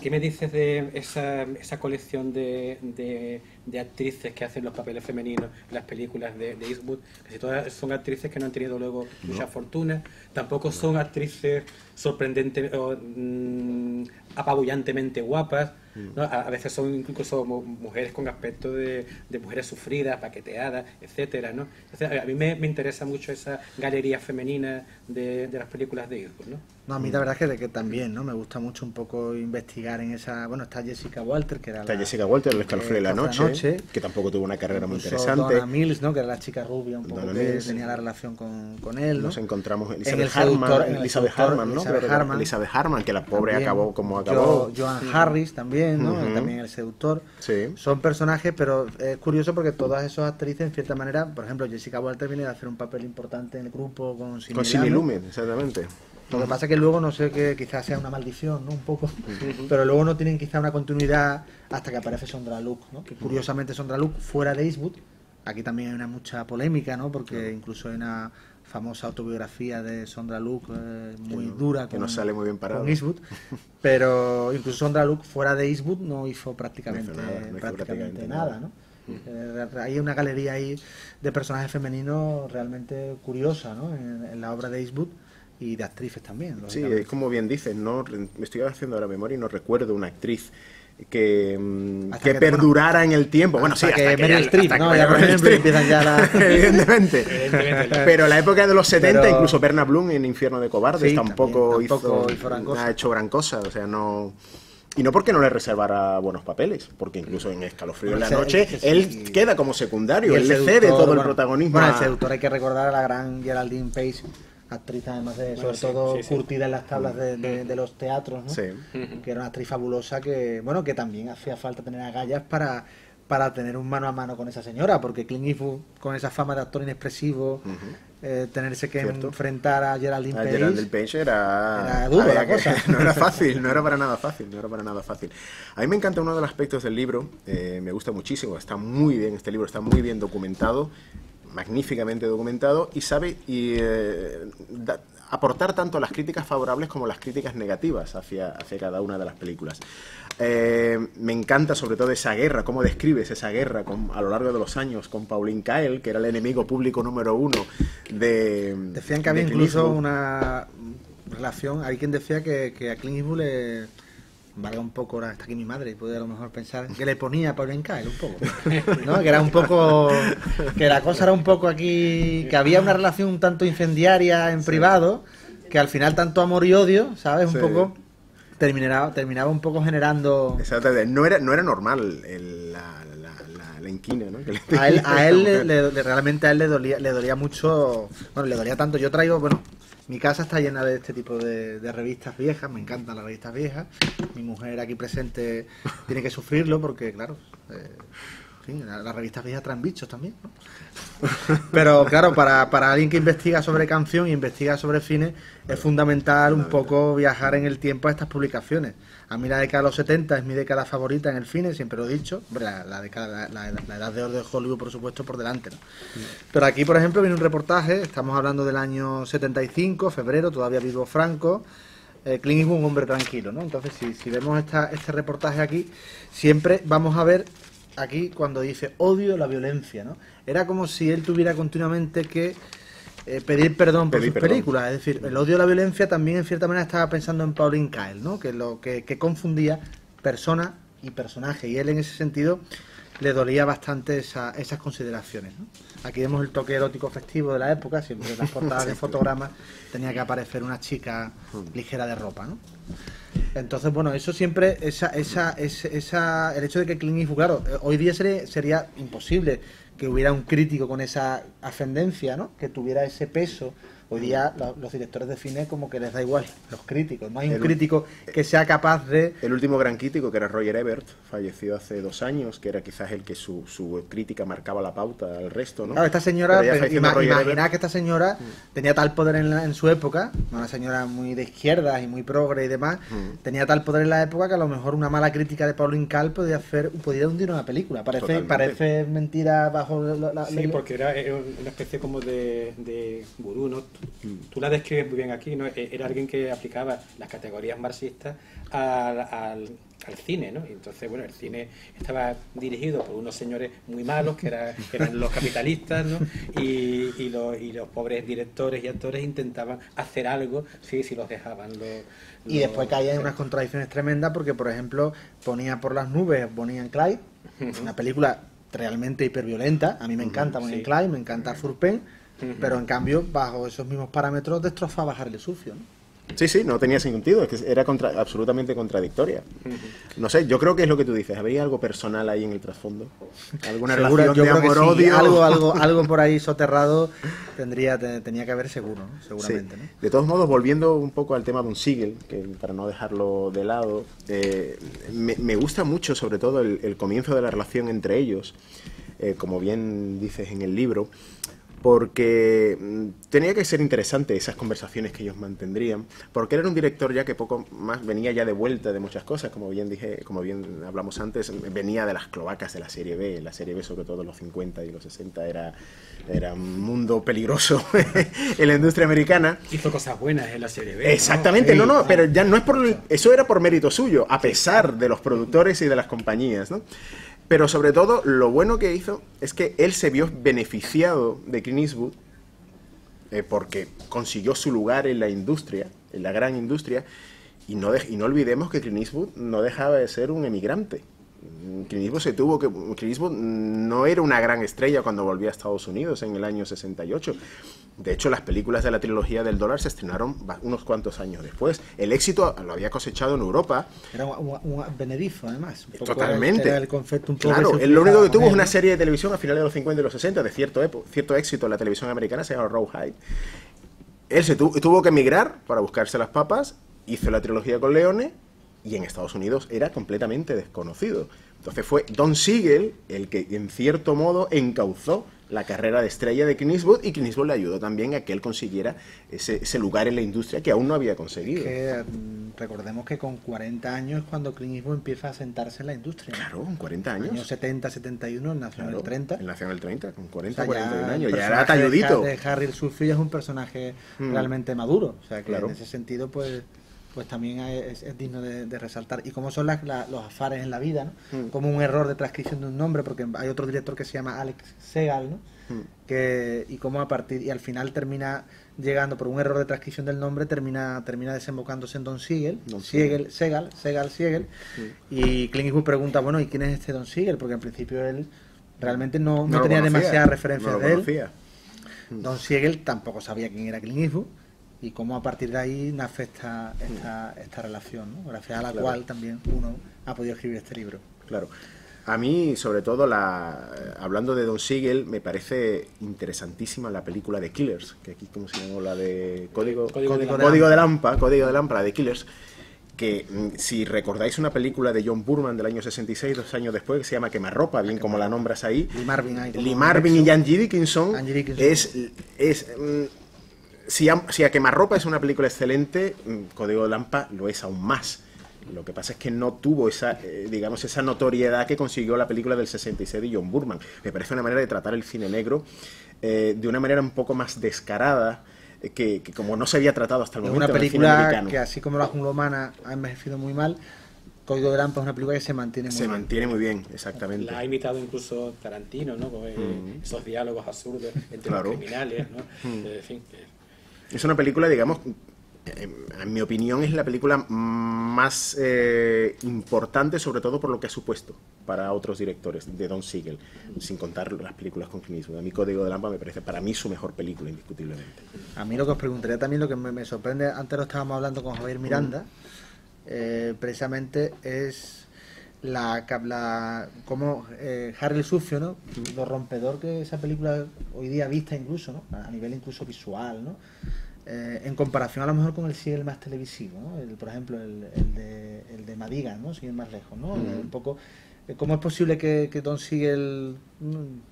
¿Qué me dices de esa, esa colección de, de, de actrices que hacen los papeles femeninos en las películas de, de Eastwood? Casi todas son actrices que no han tenido luego no. mucha fortuna, tampoco no. son actrices sorprendentes o mmm, apabullantemente guapas, mm. ¿no? a, a veces son incluso mujeres con aspecto de, de mujeres sufridas, paqueteadas, etcétera, ¿no? Entonces, a mí me, me interesa mucho esa galería femenina de, de las películas de Eastwood, ¿no? No, a mí la verdad es que, de que también, ¿no? Me gusta mucho un poco investigar en esa... Bueno, está Jessica Walter, que era está la... Jessica Walter, El escalofrío de la noche, noche, que tampoco tuvo una carrera muy interesante. Donna Mills, ¿no? Que era la chica rubia, un poco Donna que Mills. tenía la relación con, con él, ¿no? Nos encontramos Elizabeth en el Harman, autor, en Elizabeth autor, Harman, ¿no? Elizabeth Harman. Elizabeth Harman, que la pobre también acabó como acabó. Jo, Joan Harris también, ¿no? Uh-huh. También El seductor. Sí. Son personajes, pero es curioso porque todas esas actrices, en cierta manera, por ejemplo, Jessica Walter viene de hacer un papel importante en el grupo con Simi Lumen. Con Simi Lumen, exactamente. Lo que pasa es que luego, no sé, que quizás sea una maldición, ¿no? Un poco, pero luego no tienen quizás una continuidad hasta que aparece Sondra Luke, ¿no? Que curiosamente Sondra Luke fuera de Eastwood, aquí también hay una mucha polémica, ¿no? Porque incluso hay una famosa autobiografía de Sondra Luke eh, muy que no, dura con, que no sale muy bien parado. Con Eastwood, pero incluso Sondra Luke fuera de Eastwood no hizo prácticamente, no hizo nada, no hizo prácticamente, prácticamente nada, ¿no? Eh, hay una galería ahí de personajes femeninos realmente curiosa, ¿no? En, en la obra de Eastwood. Y de actrices también. Sí, es como bien dices, no, me estoy haciendo ahora memoria y no recuerdo una actriz que, que, que perdurara en el tiempo. Bueno, sí, hasta que Meryl Streep, ¿no? Ya empiezan ya la... Evidentemente. Pero la época de los setenta, pero... incluso Berna Blum en Infierno de Cobardes sí, tampoco, también, tampoco hizo, hizo gran cosa. ha hecho gran cosa, o sea, no... Y no porque no le reservara buenos papeles, porque incluso en Escalofrío en la noche él queda como secundario, él le cede todo el protagonismo. Bueno, el seductor hay que recordar a la gran Geraldine Page, actriz además de, bueno, sobre sí, todo sí, sí. curtida en las tablas de, de, de los teatros, ¿no? Sí. Que era una actriz fabulosa que, bueno, que también hacía falta tener agallas para para tener un mano a mano con esa señora, porque Clint Eastwood, con esa fama de actor inexpresivo, uh-huh. eh, tenerse que ¿Cierto? enfrentar a Geraldine a Page, Geraldine Page era, era duro la cosa. No era fácil, no era para nada fácil, no era para nada fácil. A mí me encanta uno de los aspectos del libro, eh, me gusta muchísimo, está muy bien este libro, está muy bien documentado, magníficamente documentado, y sabe y, eh, da, aportar tanto las críticas favorables como las críticas negativas hacia, hacia cada una de las películas. Eh, me encanta sobre todo esa guerra, cómo describes esa guerra con, a lo largo de los años con Pauline Kael, que era el enemigo público número uno de... Decían que había de incluso una relación, hay quien decía que, que a Clint Eastwood le... valga un poco, ahora está aquí mi madre y puede a lo mejor pensar que le ponía a Pauline Kael un poco, ¿no? Que era un poco, que la cosa era un poco aquí, que había una relación un tanto incendiaria en sí. privado, que al final tanto amor y odio, ¿sabes? Un sí. poco terminaba, terminaba un poco generando... Exactamente, no era, no era normal el, la, la, la, la inquina, ¿no? Que le a él, a él le, le, realmente a él le dolía, le dolía mucho, bueno, le dolía tanto, yo traigo, bueno... Mi casa está llena de este tipo de, de revistas viejas, me encantan las revistas viejas. Mi mujer aquí presente tiene que sufrirlo porque, claro, eh, en fin, las la revistas viejas traen bichos también, ¿no? Pero, claro, para, para alguien que investiga sobre canción y investiga sobre cine, es fundamental un poco viajar en el tiempo a estas publicaciones. A mí la década de los setenta es mi década favorita en el cine, siempre lo he dicho. La, la, década, la, la, la edad de oro de Hollywood, por supuesto, por delante, ¿no? Sí. Pero aquí, por ejemplo, viene un reportaje, estamos hablando del año setenta y cinco, febrero, todavía vivo Franco. Eh, Clint Eastwood, un hombre tranquilo, ¿no? Entonces, si, si vemos esta, este reportaje aquí, siempre vamos a ver aquí cuando dice odio la violencia, ¿no? Era como si él tuviera continuamente que... Eh, pedir perdón por pedir sus perdón. películas, es decir, el odio a la violencia también en cierta manera estaba pensando en Pauline Kael, ¿no? Que lo que, que confundía persona y personaje, y él en ese sentido le dolía bastante esa, esas consideraciones, ¿no? Aquí vemos el toque erótico festivo de la época, siempre en las portadas de fotogramas tenía que aparecer una chica ligera de ropa, ¿no? Entonces, bueno, eso siempre, esa, esa, esa, esa, el hecho de que Clint Eastwood, claro, hoy día sería, sería imposible que hubiera un crítico con esa ascendencia, ¿no? Que tuviera ese peso. Hoy día los directores de cine como que les da igual los críticos. No hay un el, crítico que sea capaz de... El último gran crítico, que era Roger Ebert, falleció hace dos años, que era quizás el que su, su crítica marcaba la pauta al resto, ¿no? Claro, esta señora, pues, ima, imaginad que esta señora mm. tenía tal poder en, la, en su época, una señora muy de izquierdas y muy progre y demás, mm. tenía tal poder en la época que a lo mejor una mala crítica de Pauline Kael podía hacer, podía hundir una película. Parece, parece mentira bajo la... la sí, la, porque era una especie como de, de gurú, ¿no? Tú la describes muy bien aquí, ¿no? Era alguien que aplicaba las categorías marxistas al, al, al cine, ¿no? Y entonces, bueno, el cine estaba dirigido por unos señores muy malos, que, era, que eran los capitalistas, ¿no? Y, y, los, y los pobres directores y actores intentaban hacer algo, sí, si los dejaban. Los, los... Y después caía en unas contradicciones tremendas porque, por ejemplo, ponía por las nubes Bonnie and Clyde, una película realmente hiperviolenta. A mí me encanta Bonnie and sí. Clyde, me encanta Surpen. Pero en cambio, bajo esos mismos parámetros, destrozaba Bajarle Sucio, ¿no? Sí, sí, no tenía sentido, es que era contra, absolutamente contradictoria. No sé, yo creo que es lo que tú dices, ¿habría algo personal ahí en el trasfondo? ¿Alguna relación de amor-odio? Sí, algo, algo, algo por ahí soterrado tendría, te, tenía que haber seguro, ¿no? Seguramente. Sí. ¿No? De todos modos, volviendo un poco al tema de Don Siegel, que para no dejarlo de lado, eh, me, me gusta mucho sobre todo el, el comienzo de la relación entre ellos, eh, como bien dices en el libro, porque tenía que ser interesante esas conversaciones que ellos mantendrían, porque era un director ya que poco más venía ya de vuelta de muchas cosas, como bien dije, como bien hablamos antes, venía de las cloacas de la serie B, la serie B sobre todo en los cincuenta y los sesenta era, era un mundo peligroso en la industria americana. Hizo cosas buenas en la serie B. Exactamente, no, sí, no, no, pero ya no es por, eso era por mérito suyo, a pesar de los productores y de las compañías, ¿no? Pero sobre todo, lo bueno que hizo es que él se vio beneficiado de Clint Eastwood eh, porque consiguió su lugar en la industria, en la gran industria, y no, de, y no olvidemos que Clint Eastwood no dejaba de ser un emigrante. Clint Eastwood se tuvo que... Clint Eastwood no era una gran estrella cuando volvió a Estados Unidos en el año sesenta y ocho. De hecho, las películas de la trilogía del dólar se estrenaron unos cuantos años después. El éxito lo había cosechado en Europa. Era un, un, un benedizo, además. Un poco Totalmente. Era el, era el concepto un poco claro, él lo único que tuvo es una serie de televisión a finales de los cincuenta y los sesenta, de cierto, cierto éxito en la televisión americana, se llama Rawhide. Él se tu, tuvo que emigrar para buscarse las papas, hizo la trilogía con Leone, y en Estados Unidos era completamente desconocido. Entonces fue Don Siegel el que, en cierto modo, encauzó la carrera de estrella de Clint Eastwood, y Clint Eastwood le ayudó también a que él consiguiera ese, ese lugar en la industria que aún no había conseguido. Que, recordemos que con cuarenta años cuando Clint Eastwood empieza a sentarse en la industria. Claro, con cuarenta años. En los años setenta, setenta y uno, nació claro, en el treinta. Él nació en el treinta, con cuarenta, o sea, cuarenta y un años, ya era talludito. De Harold Bloom es un personaje mm. realmente maduro, o sea que claro. en ese sentido pues... pues también es, es digno de, de resaltar. Y como son las, la, los afares en la vida, ¿no? Mm. Como un error de transcripción de un nombre, porque hay otro director que se llama Alex Segal, ¿no? Mm. Que, y como a partir y al final termina llegando por un error de transcripción del nombre, termina termina desembocándose en Don Siegel, Don Siegel, Segal, Segal, Siegel. Mm. Y Clint Eastwood pregunta, bueno, ¿y quién es este Don Siegel? Porque en principio él realmente no, no, no tenía conocía, demasiadas referencias no de él. Mm. Don Siegel tampoco sabía quién era Clint Eastwood. Y cómo a partir de ahí nace esta, esta, esta relación, ¿no? Gracias a la claro. cual también uno ha podido escribir este libro. Claro. A mí, sobre todo, la hablando de Don Siegel, me parece interesantísima la película de Killers, que aquí, ¿cómo se llama? La de Código, Código, Código, de, Código de Lampa, Código de Lampa, la de Killers, que si recordáis una película de John Burman del año sesenta y seis, dos años después, que se llama Quemarropa, bien como la nombras ahí. Lee Marvin, ahí, Lee Marvin y Angie Dickinson, Angie Dickinson es... es Si a, si a Quemarropa es una película excelente, Código de Lampa lo es aún más. Lo que pasa es que no tuvo esa, eh, digamos, esa notoriedad que consiguió la película del sesenta y seis de John Burman. Me parece una manera de tratar el cine negro eh, de una manera un poco más descarada, eh, que, que como no se había tratado hasta el momento en el cine americano. Es una película que, así como La jungla humana ha envejecido muy mal, Código de Lampa es una película que se mantiene muy bien. Se mantiene muy bien, exactamente. La ha imitado incluso Tarantino, ¿no? Con, eh, mm. esos diálogos absurdos entre claro. los criminales, ¿no? Mm. Eh, en fin... Eh. Es una película, digamos, en mi opinión, es la película más eh, importante, sobre todo por lo que ha supuesto para otros directores, de Don Siegel, sin contar las películas con Clint Eastwood. A mí Código de Lampa me parece, para mí, su mejor película, indiscutiblemente. A mí lo que os preguntaría también, lo que me, me sorprende, antes lo estábamos hablando con Javier Miranda, eh, precisamente es... La, la como eh, Harold Bloom, ¿no? Lo rompedor que esa película hoy día vista incluso, ¿no? A nivel incluso visual, ¿no? Eh, en comparación a lo mejor con el Siegel más televisivo, ¿no? El, por ejemplo, el, el de el de Madigan, ¿no? Sigue más lejos, ¿no? Mm. Un poco ¿cómo es posible que, que Don Siegel,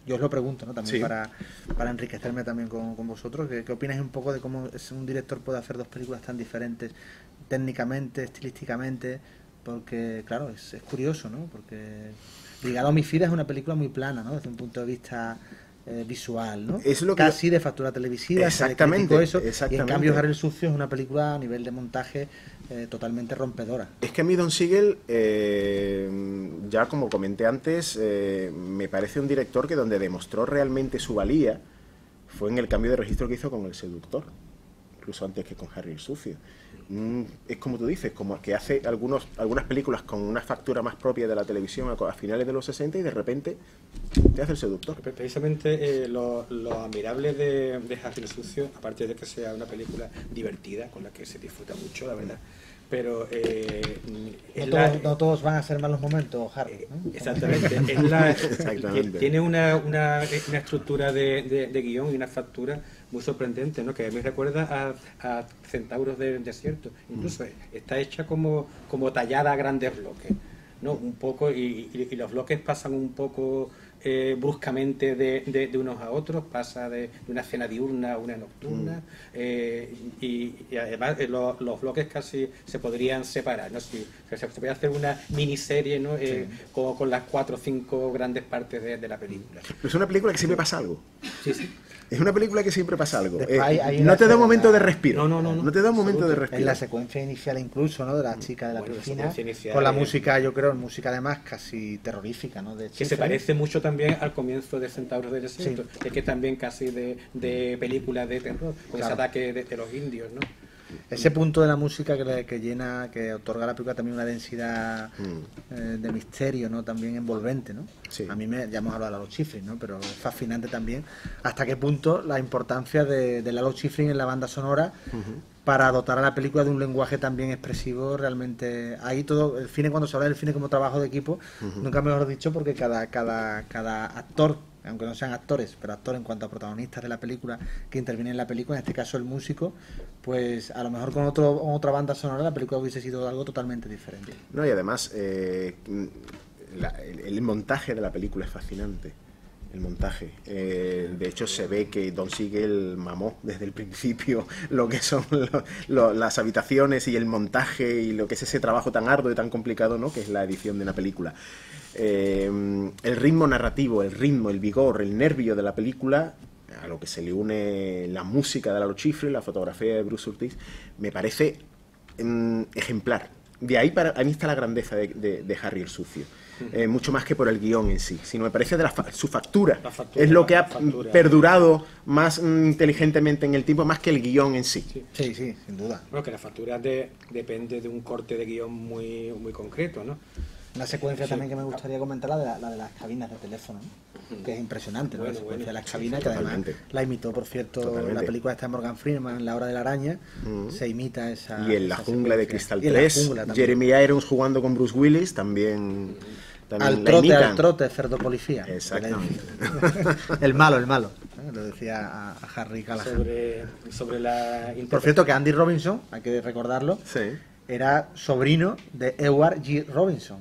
yo os lo pregunto, ¿no? También sí. para, para enriquecerme también con, con vosotros, ¿qué, qué opináis un poco de cómo un director puede hacer dos películas tan diferentes técnicamente, estilísticamente? Porque, claro, es, es curioso, ¿no? Porque Ligado a homicidas es una película muy plana, ¿no? Desde un punto de vista eh, visual, ¿no? Es lo que casi yo... de factura televisiva. Exactamente. Eso, exactamente. Y en cambio Harold Sucio es una película a nivel de montaje eh, totalmente rompedora. Es que a mí Don Siegel, eh, ya como comenté antes, eh, me parece un director que donde demostró realmente su valía fue en el cambio de registro que hizo con El seductor, incluso antes que con Harold Sucio. Es como tú dices, como que hace algunos, algunas películas con una factura más propia de la televisión a, a finales de los sesenta y de repente te hace El seductor. Precisamente eh, lo, lo admirable de, de Harold Bloom, aparte de que sea una película divertida, con la que se disfruta mucho, la verdad, pero... Eh, no, la, todos, no todos van a ser malos momentos, Harold, ¿no? Exactamente. Es la, exactamente. Tiene una, una, una estructura de, de, de guión y una factura muy sorprendente, ¿no? Que a mí me recuerda a, a Centauros del Desierto. Incluso mm. está hecha como, como tallada a grandes bloques, ¿no? Un poco, y, y, y los bloques pasan un poco eh, bruscamente de, de, de unos a otros, pasa de, de una escena diurna a una nocturna, mm. eh, y, y además eh, lo, los bloques casi se podrían separar, ¿no? Si, se, se podría hacer una miniserie, ¿no? eh, sí. con, con las cuatro o cinco grandes partes de, de la película. Pero es una película que siempre pasa algo. Sí, sí. Es una película que siempre pasa algo. Eh, hay, hay no te da un momento de respiro. No, no, no. No, no te da un momento absoluto. de respiro. En la secuencia inicial incluso, ¿no? De la chica de la bueno, piscina. La con la es... música, yo creo, música además casi terrorífica, ¿no? De que se parece mucho también al comienzo de Centauros del Desierto. Sí. Es que también casi de, de película de terror. Con claro. ese ataque de, de los indios, ¿no? Ese punto de la música que, le, que llena, que otorga a la película también una densidad mm. eh, de misterio, ¿no? También envolvente, ¿no? Sí. A mí me, ya hemos hablado de Lalo Schifrin, ¿no? Pero es fascinante también hasta qué punto la importancia de, de Lalo Schifrin en la banda sonora uh -huh. para dotar a la película de un lenguaje también expresivo realmente. Ahí todo, el cine, cuando se habla del cine como trabajo de equipo, uh -huh. nunca mejor dicho, porque cada, cada, cada actor aunque no sean actores, pero actores en cuanto a protagonistas de la película que intervienen en la película, en este caso el músico, pues a lo mejor con otro, otra banda sonora la película hubiese sido algo totalmente diferente. No, y además eh, la, el, el montaje de la película es fascinante. El montaje. Eh, de hecho, se ve que Don Siegel mamó desde el principio lo que son lo, lo, las habitaciones y el montaje y lo que es ese trabajo tan arduo y tan complicado, ¿no?, que es la edición de una película. Eh, el ritmo narrativo, el ritmo, el vigor, el nervio de la película, a lo que se le une la música de Lalo Schifrin, la fotografía de Bruce Surtees, me parece mm, ejemplar. De ahí, para, ahí está la grandeza de, de, de Harry el Sucio. Eh, mucho más que por el guión en sí, sino me parece de la fa su factura. factura es lo que ha factura, perdurado más mm, inteligentemente en el tiempo, más que el guión en sí. Sí, sí, sí, sin duda. Bueno, que la factura de, depende de un corte de guión muy, muy concreto, ¿no? Una secuencia sí. también que me gustaría comentar, la de, la, la de las cabinas de teléfono, ¿no? Que es impresionante, ¿no? Bueno, la secuencia bueno. de las cabinas, sí, que totalmente. además la imitó, por cierto, totalmente. la película está de Morgan Freeman, La hora de la araña, uh-huh. se imita esa... Y en La jungla secuencia. de Cristal tres, Jeremy Irons jugando con Bruce Willis, también... Uh-huh. Al trote, al trote, cerdo policía. Exactamente. El malo, el malo. ¿eh? Lo decía a, a Harry Callahan. Sobre, sobre la... Por cierto, que Andy Robinson, hay que recordarlo, sí. era sobrino de Edward G. Robinson.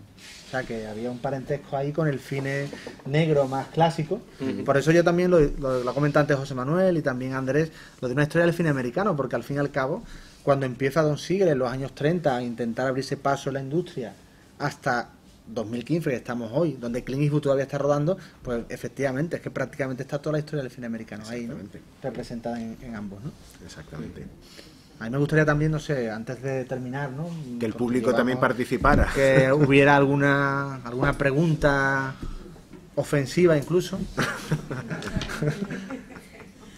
O sea, que había un parentesco ahí con el cine negro más clásico. Uh-huh. Por eso yo también, lo, lo, lo comentaba antes José Manuel y también Andrés, lo de una historia del cine americano, porque al fin y al cabo, cuando empieza Don Siegel en los años treinta a intentar abrirse paso en la industria hasta... dos mil quince, que estamos hoy, donde Clint Eastwood todavía está rodando, pues efectivamente es que prácticamente está toda la historia del cine americano ahí, ¿no?, representada en, en ambos, ¿no? Exactamente. A mí me gustaría también, no sé, antes de terminar, ¿no?, que el público llevamos, también participara, que hubiera alguna alguna pregunta ofensiva incluso,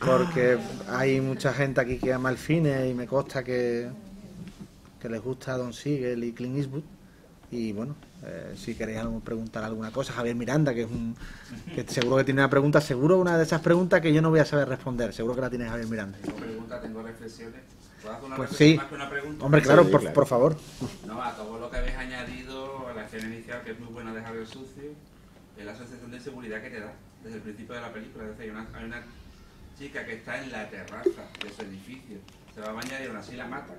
porque hay mucha gente aquí que ama el cine y me consta que que les gusta Don Siegel y Clint Eastwood. Y bueno, eh, si queréis preguntar alguna cosa, Javier Miranda, que es un que seguro que tiene una pregunta, seguro una de esas preguntas que yo no voy a saber responder, seguro que la tiene Javier Miranda. Tengo preguntas, tengo reflexiones. ¿Puedo hacer una pues reflexión sí. más que una pregunta? Hombre, claro, sí, por, claro, por favor. No, a todo lo que habéis añadido a la escena inicial, que es muy buena, de Harry el Sucio, es la sensación de seguridad que te da desde el principio de la película. Es decir, hay una, hay una chica que está en la terraza de su edificio, se va a bañar y aún así la mata.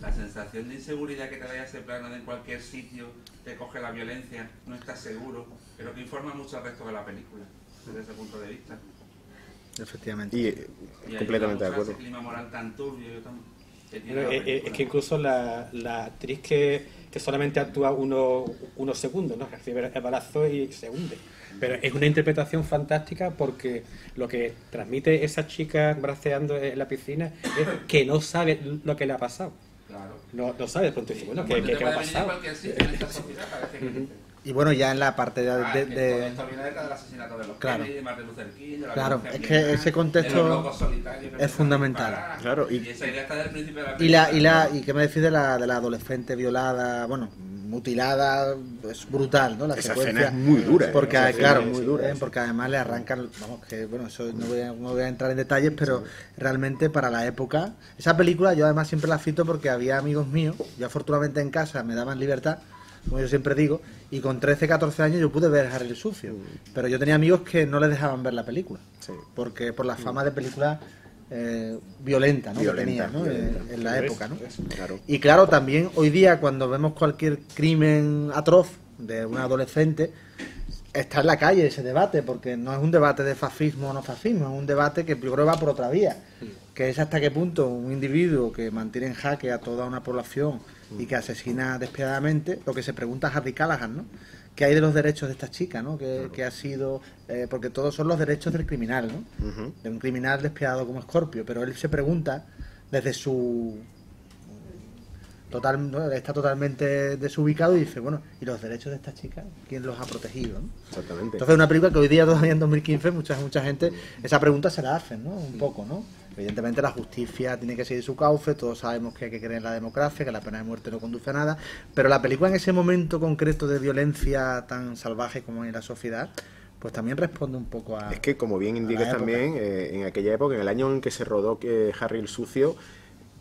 La sensación de inseguridad que te da ese plano, en cualquier sitio te coge la violencia, no estás seguro, pero que informa mucho al resto de la película, desde ese punto de vista. Efectivamente. Y, y completamente de acuerdo. Ese clima moral tan turbio, tan, que tiene bueno, es, es que incluso la, la actriz que, que solamente actúa unos unos segundos, ¿no?, recibe el balazo y se hunde. Pero es una interpretación fantástica, porque lo que transmite esa chica braceando en la piscina es que no sabe lo que le ha pasado. Claro. No, no sabes, pronto dices, bueno, ¿qué, qué, qué ha pasado? Y bueno, ya en la parte de... Ah, de, de... de del asesinato de los claro. Kennedy, de Martin Luther King, de la claro, es que ese contexto es fundamental. Parar, claro, y, y esa idea está desde el principio de la película. Y, la, y, la, y qué me decís de la, de la adolescente violada, bueno, mutilada, es brutal, ¿no? La esa secuencia es muy dura. Porque, eh, claro, es muy dura, ¿eh? Porque además le arrancan, vamos, que bueno, eso no voy, a, no voy a entrar en detalles, pero realmente para la época, esa película yo además siempre la cito porque había amigos míos, yo afortunadamente en casa me daban libertad, como yo siempre digo, y con trece, catorce años yo pude ver Harry el Sucio, pero yo tenía amigos que no les dejaban ver la película, sí. porque por la fama de película eh, violenta, ¿no? violenta que tenía, ¿no? violenta. en la época. ¿no? Claro. Y claro, también hoy día cuando vemos cualquier crimen atroz de un adolescente, está en la calle ese debate, porque no es un debate de fascismo o no fascismo, es un debate que yo creo va por otra vía, que es hasta qué punto un individuo que mantiene en jaque a toda una población y que asesina despiadadamente, lo que se pregunta Harry Callahan, ¿no? ¿Qué hay de los derechos de esta chica, ¿no? Que, claro. que ha sido... Eh, porque todos son los derechos del criminal, ¿no? Uh-huh. De un criminal despiadado como Scorpio, pero él se pregunta desde su... Total, ¿no? Está totalmente desubicado y dice, bueno, ¿y los derechos de esta chica? ¿Quién los ha protegido? ¿no? Exactamente. Entonces, una película que hoy día, todavía en dos mil quince, mucha, mucha gente, esa pregunta se la hacen, ¿no? Un poco, ¿no? Evidentemente la justicia tiene que seguir su cauce, todos sabemos que hay que creer en la democracia, que la pena de muerte no conduce a nada, pero la película en ese momento concreto de violencia tan salvaje como en la sociedad, pues también responde un poco a... Es que, como bien indicas también, eh, en aquella época, en el año en que se rodó eh, Harry el Sucio,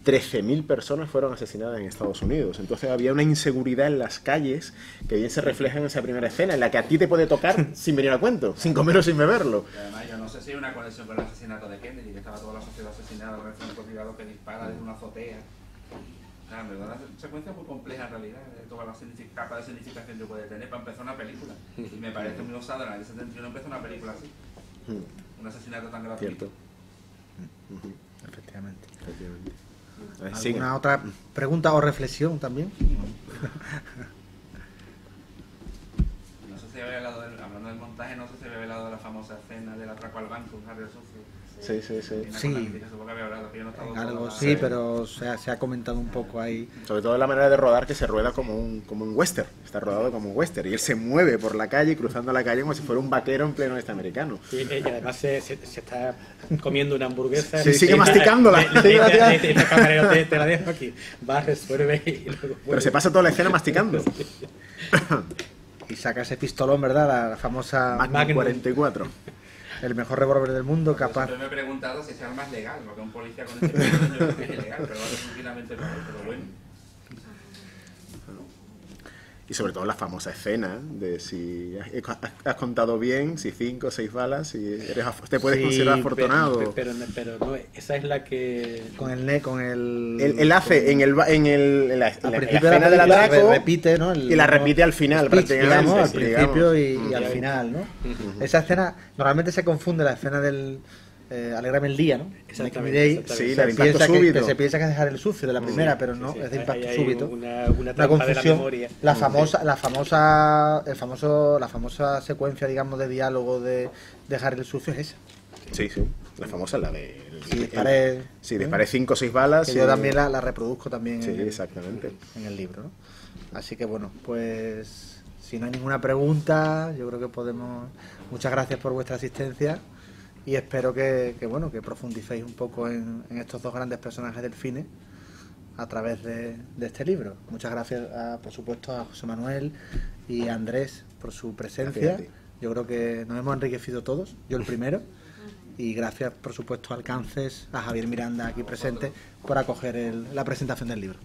trece mil personas fueron asesinadas en Estados Unidos. Entonces había una inseguridad en las calles que bien se refleja en esa primera escena, en la que a ti te puede tocar sin venir a cuento, sin comer o sin beberlo. Y además, yo no sé si hay una conexión con el asesinato de Kennedy, que estaba toda la sociedad asesinada, el resto del cotidiano que dispara desde una azotea. Claro, en verdad, la secuencia es muy compleja en realidad, toda la capa de significación que puede tener para empezar una película. Y me parece muy osada, en el setenta y uno empezó una película así. Un asesinato tan gratuito. Efectivamente. Efectivamente. ¿Alguna sí. otra pregunta o reflexión también? No sé si había hablado, del, hablando del montaje, no sé si había hablado de la famosa escena del atraco al banco, Harry Suffolk. Sí, sí, sí. Sí, sí. Que había hablado, que yo no estaba algo, la... sí, pero se ha, se ha comentado un poco ahí. Sobre todo la manera de rodar, que se rueda como un, como un western, está rodado como un western, y él se mueve por la calle, cruzando la calle como si fuera un vaquero en pleno este americano. Sí, y además se, se, se está comiendo una hamburguesa. Sí, sigue masticándola. Te la dejo aquí, va, resuelve y luego... Pero se pasa toda la escena masticando. Y saca ese pistolón, ¿verdad? La, la famosa Magnum cuarenta y cuatro. El mejor revólver del mundo, capaz. Yo me he preguntado si esa arma es legal, porque un policía con ese pistolón yo creo que es ilegal, pero va tranquilamente legal, pero bueno. Y sobre todo la famosa escena de si has contado bien, si cinco o seis balas, si eres, te puedes sí, considerar afortunado. Pero, pero, pero no, esa es la que... Con el... Con el, el, el hace con, en, el, en, el, en la, la, la escena del atraco, repite, ¿no? El, y la repite al final, speech, prácticamente. Digamos, al principio y, mm, y al final, ¿no? Uh-huh. Esa escena, normalmente se confunde la escena del... Eh, Alégrame el día, ¿no? Exactamente. Sí, la de impacto súbito. Que, que se piensa que es dejar el sucio de la primera, sí, pero no, sí, sí. es de impacto hay, hay súbito. Una, una la confusión, de la, la famosa, sí. la famosa, el famoso, la famosa secuencia, digamos, de diálogo de dejar el sucio es esa. Sí, sí. La famosa es la de. El, sí, disparé, el, sí, disparé cinco o seis balas. Que y yo también la, la reproduzco también. Sí, en, exactamente. En el libro, ¿no? Así que bueno, pues si no hay ninguna pregunta, yo creo que podemos. Muchas gracias por vuestra asistencia. Y espero que, que bueno que profundicéis un poco en, en estos dos grandes personajes del cine a través de, de este libro. Muchas gracias, a, por supuesto, a José Manuel y a Andrés por su presencia. Yo creo que nos hemos enriquecido todos, yo el primero. Y gracias, por supuesto, a Alcances, a Javier Miranda aquí presente, por acoger el, la presentación del libro.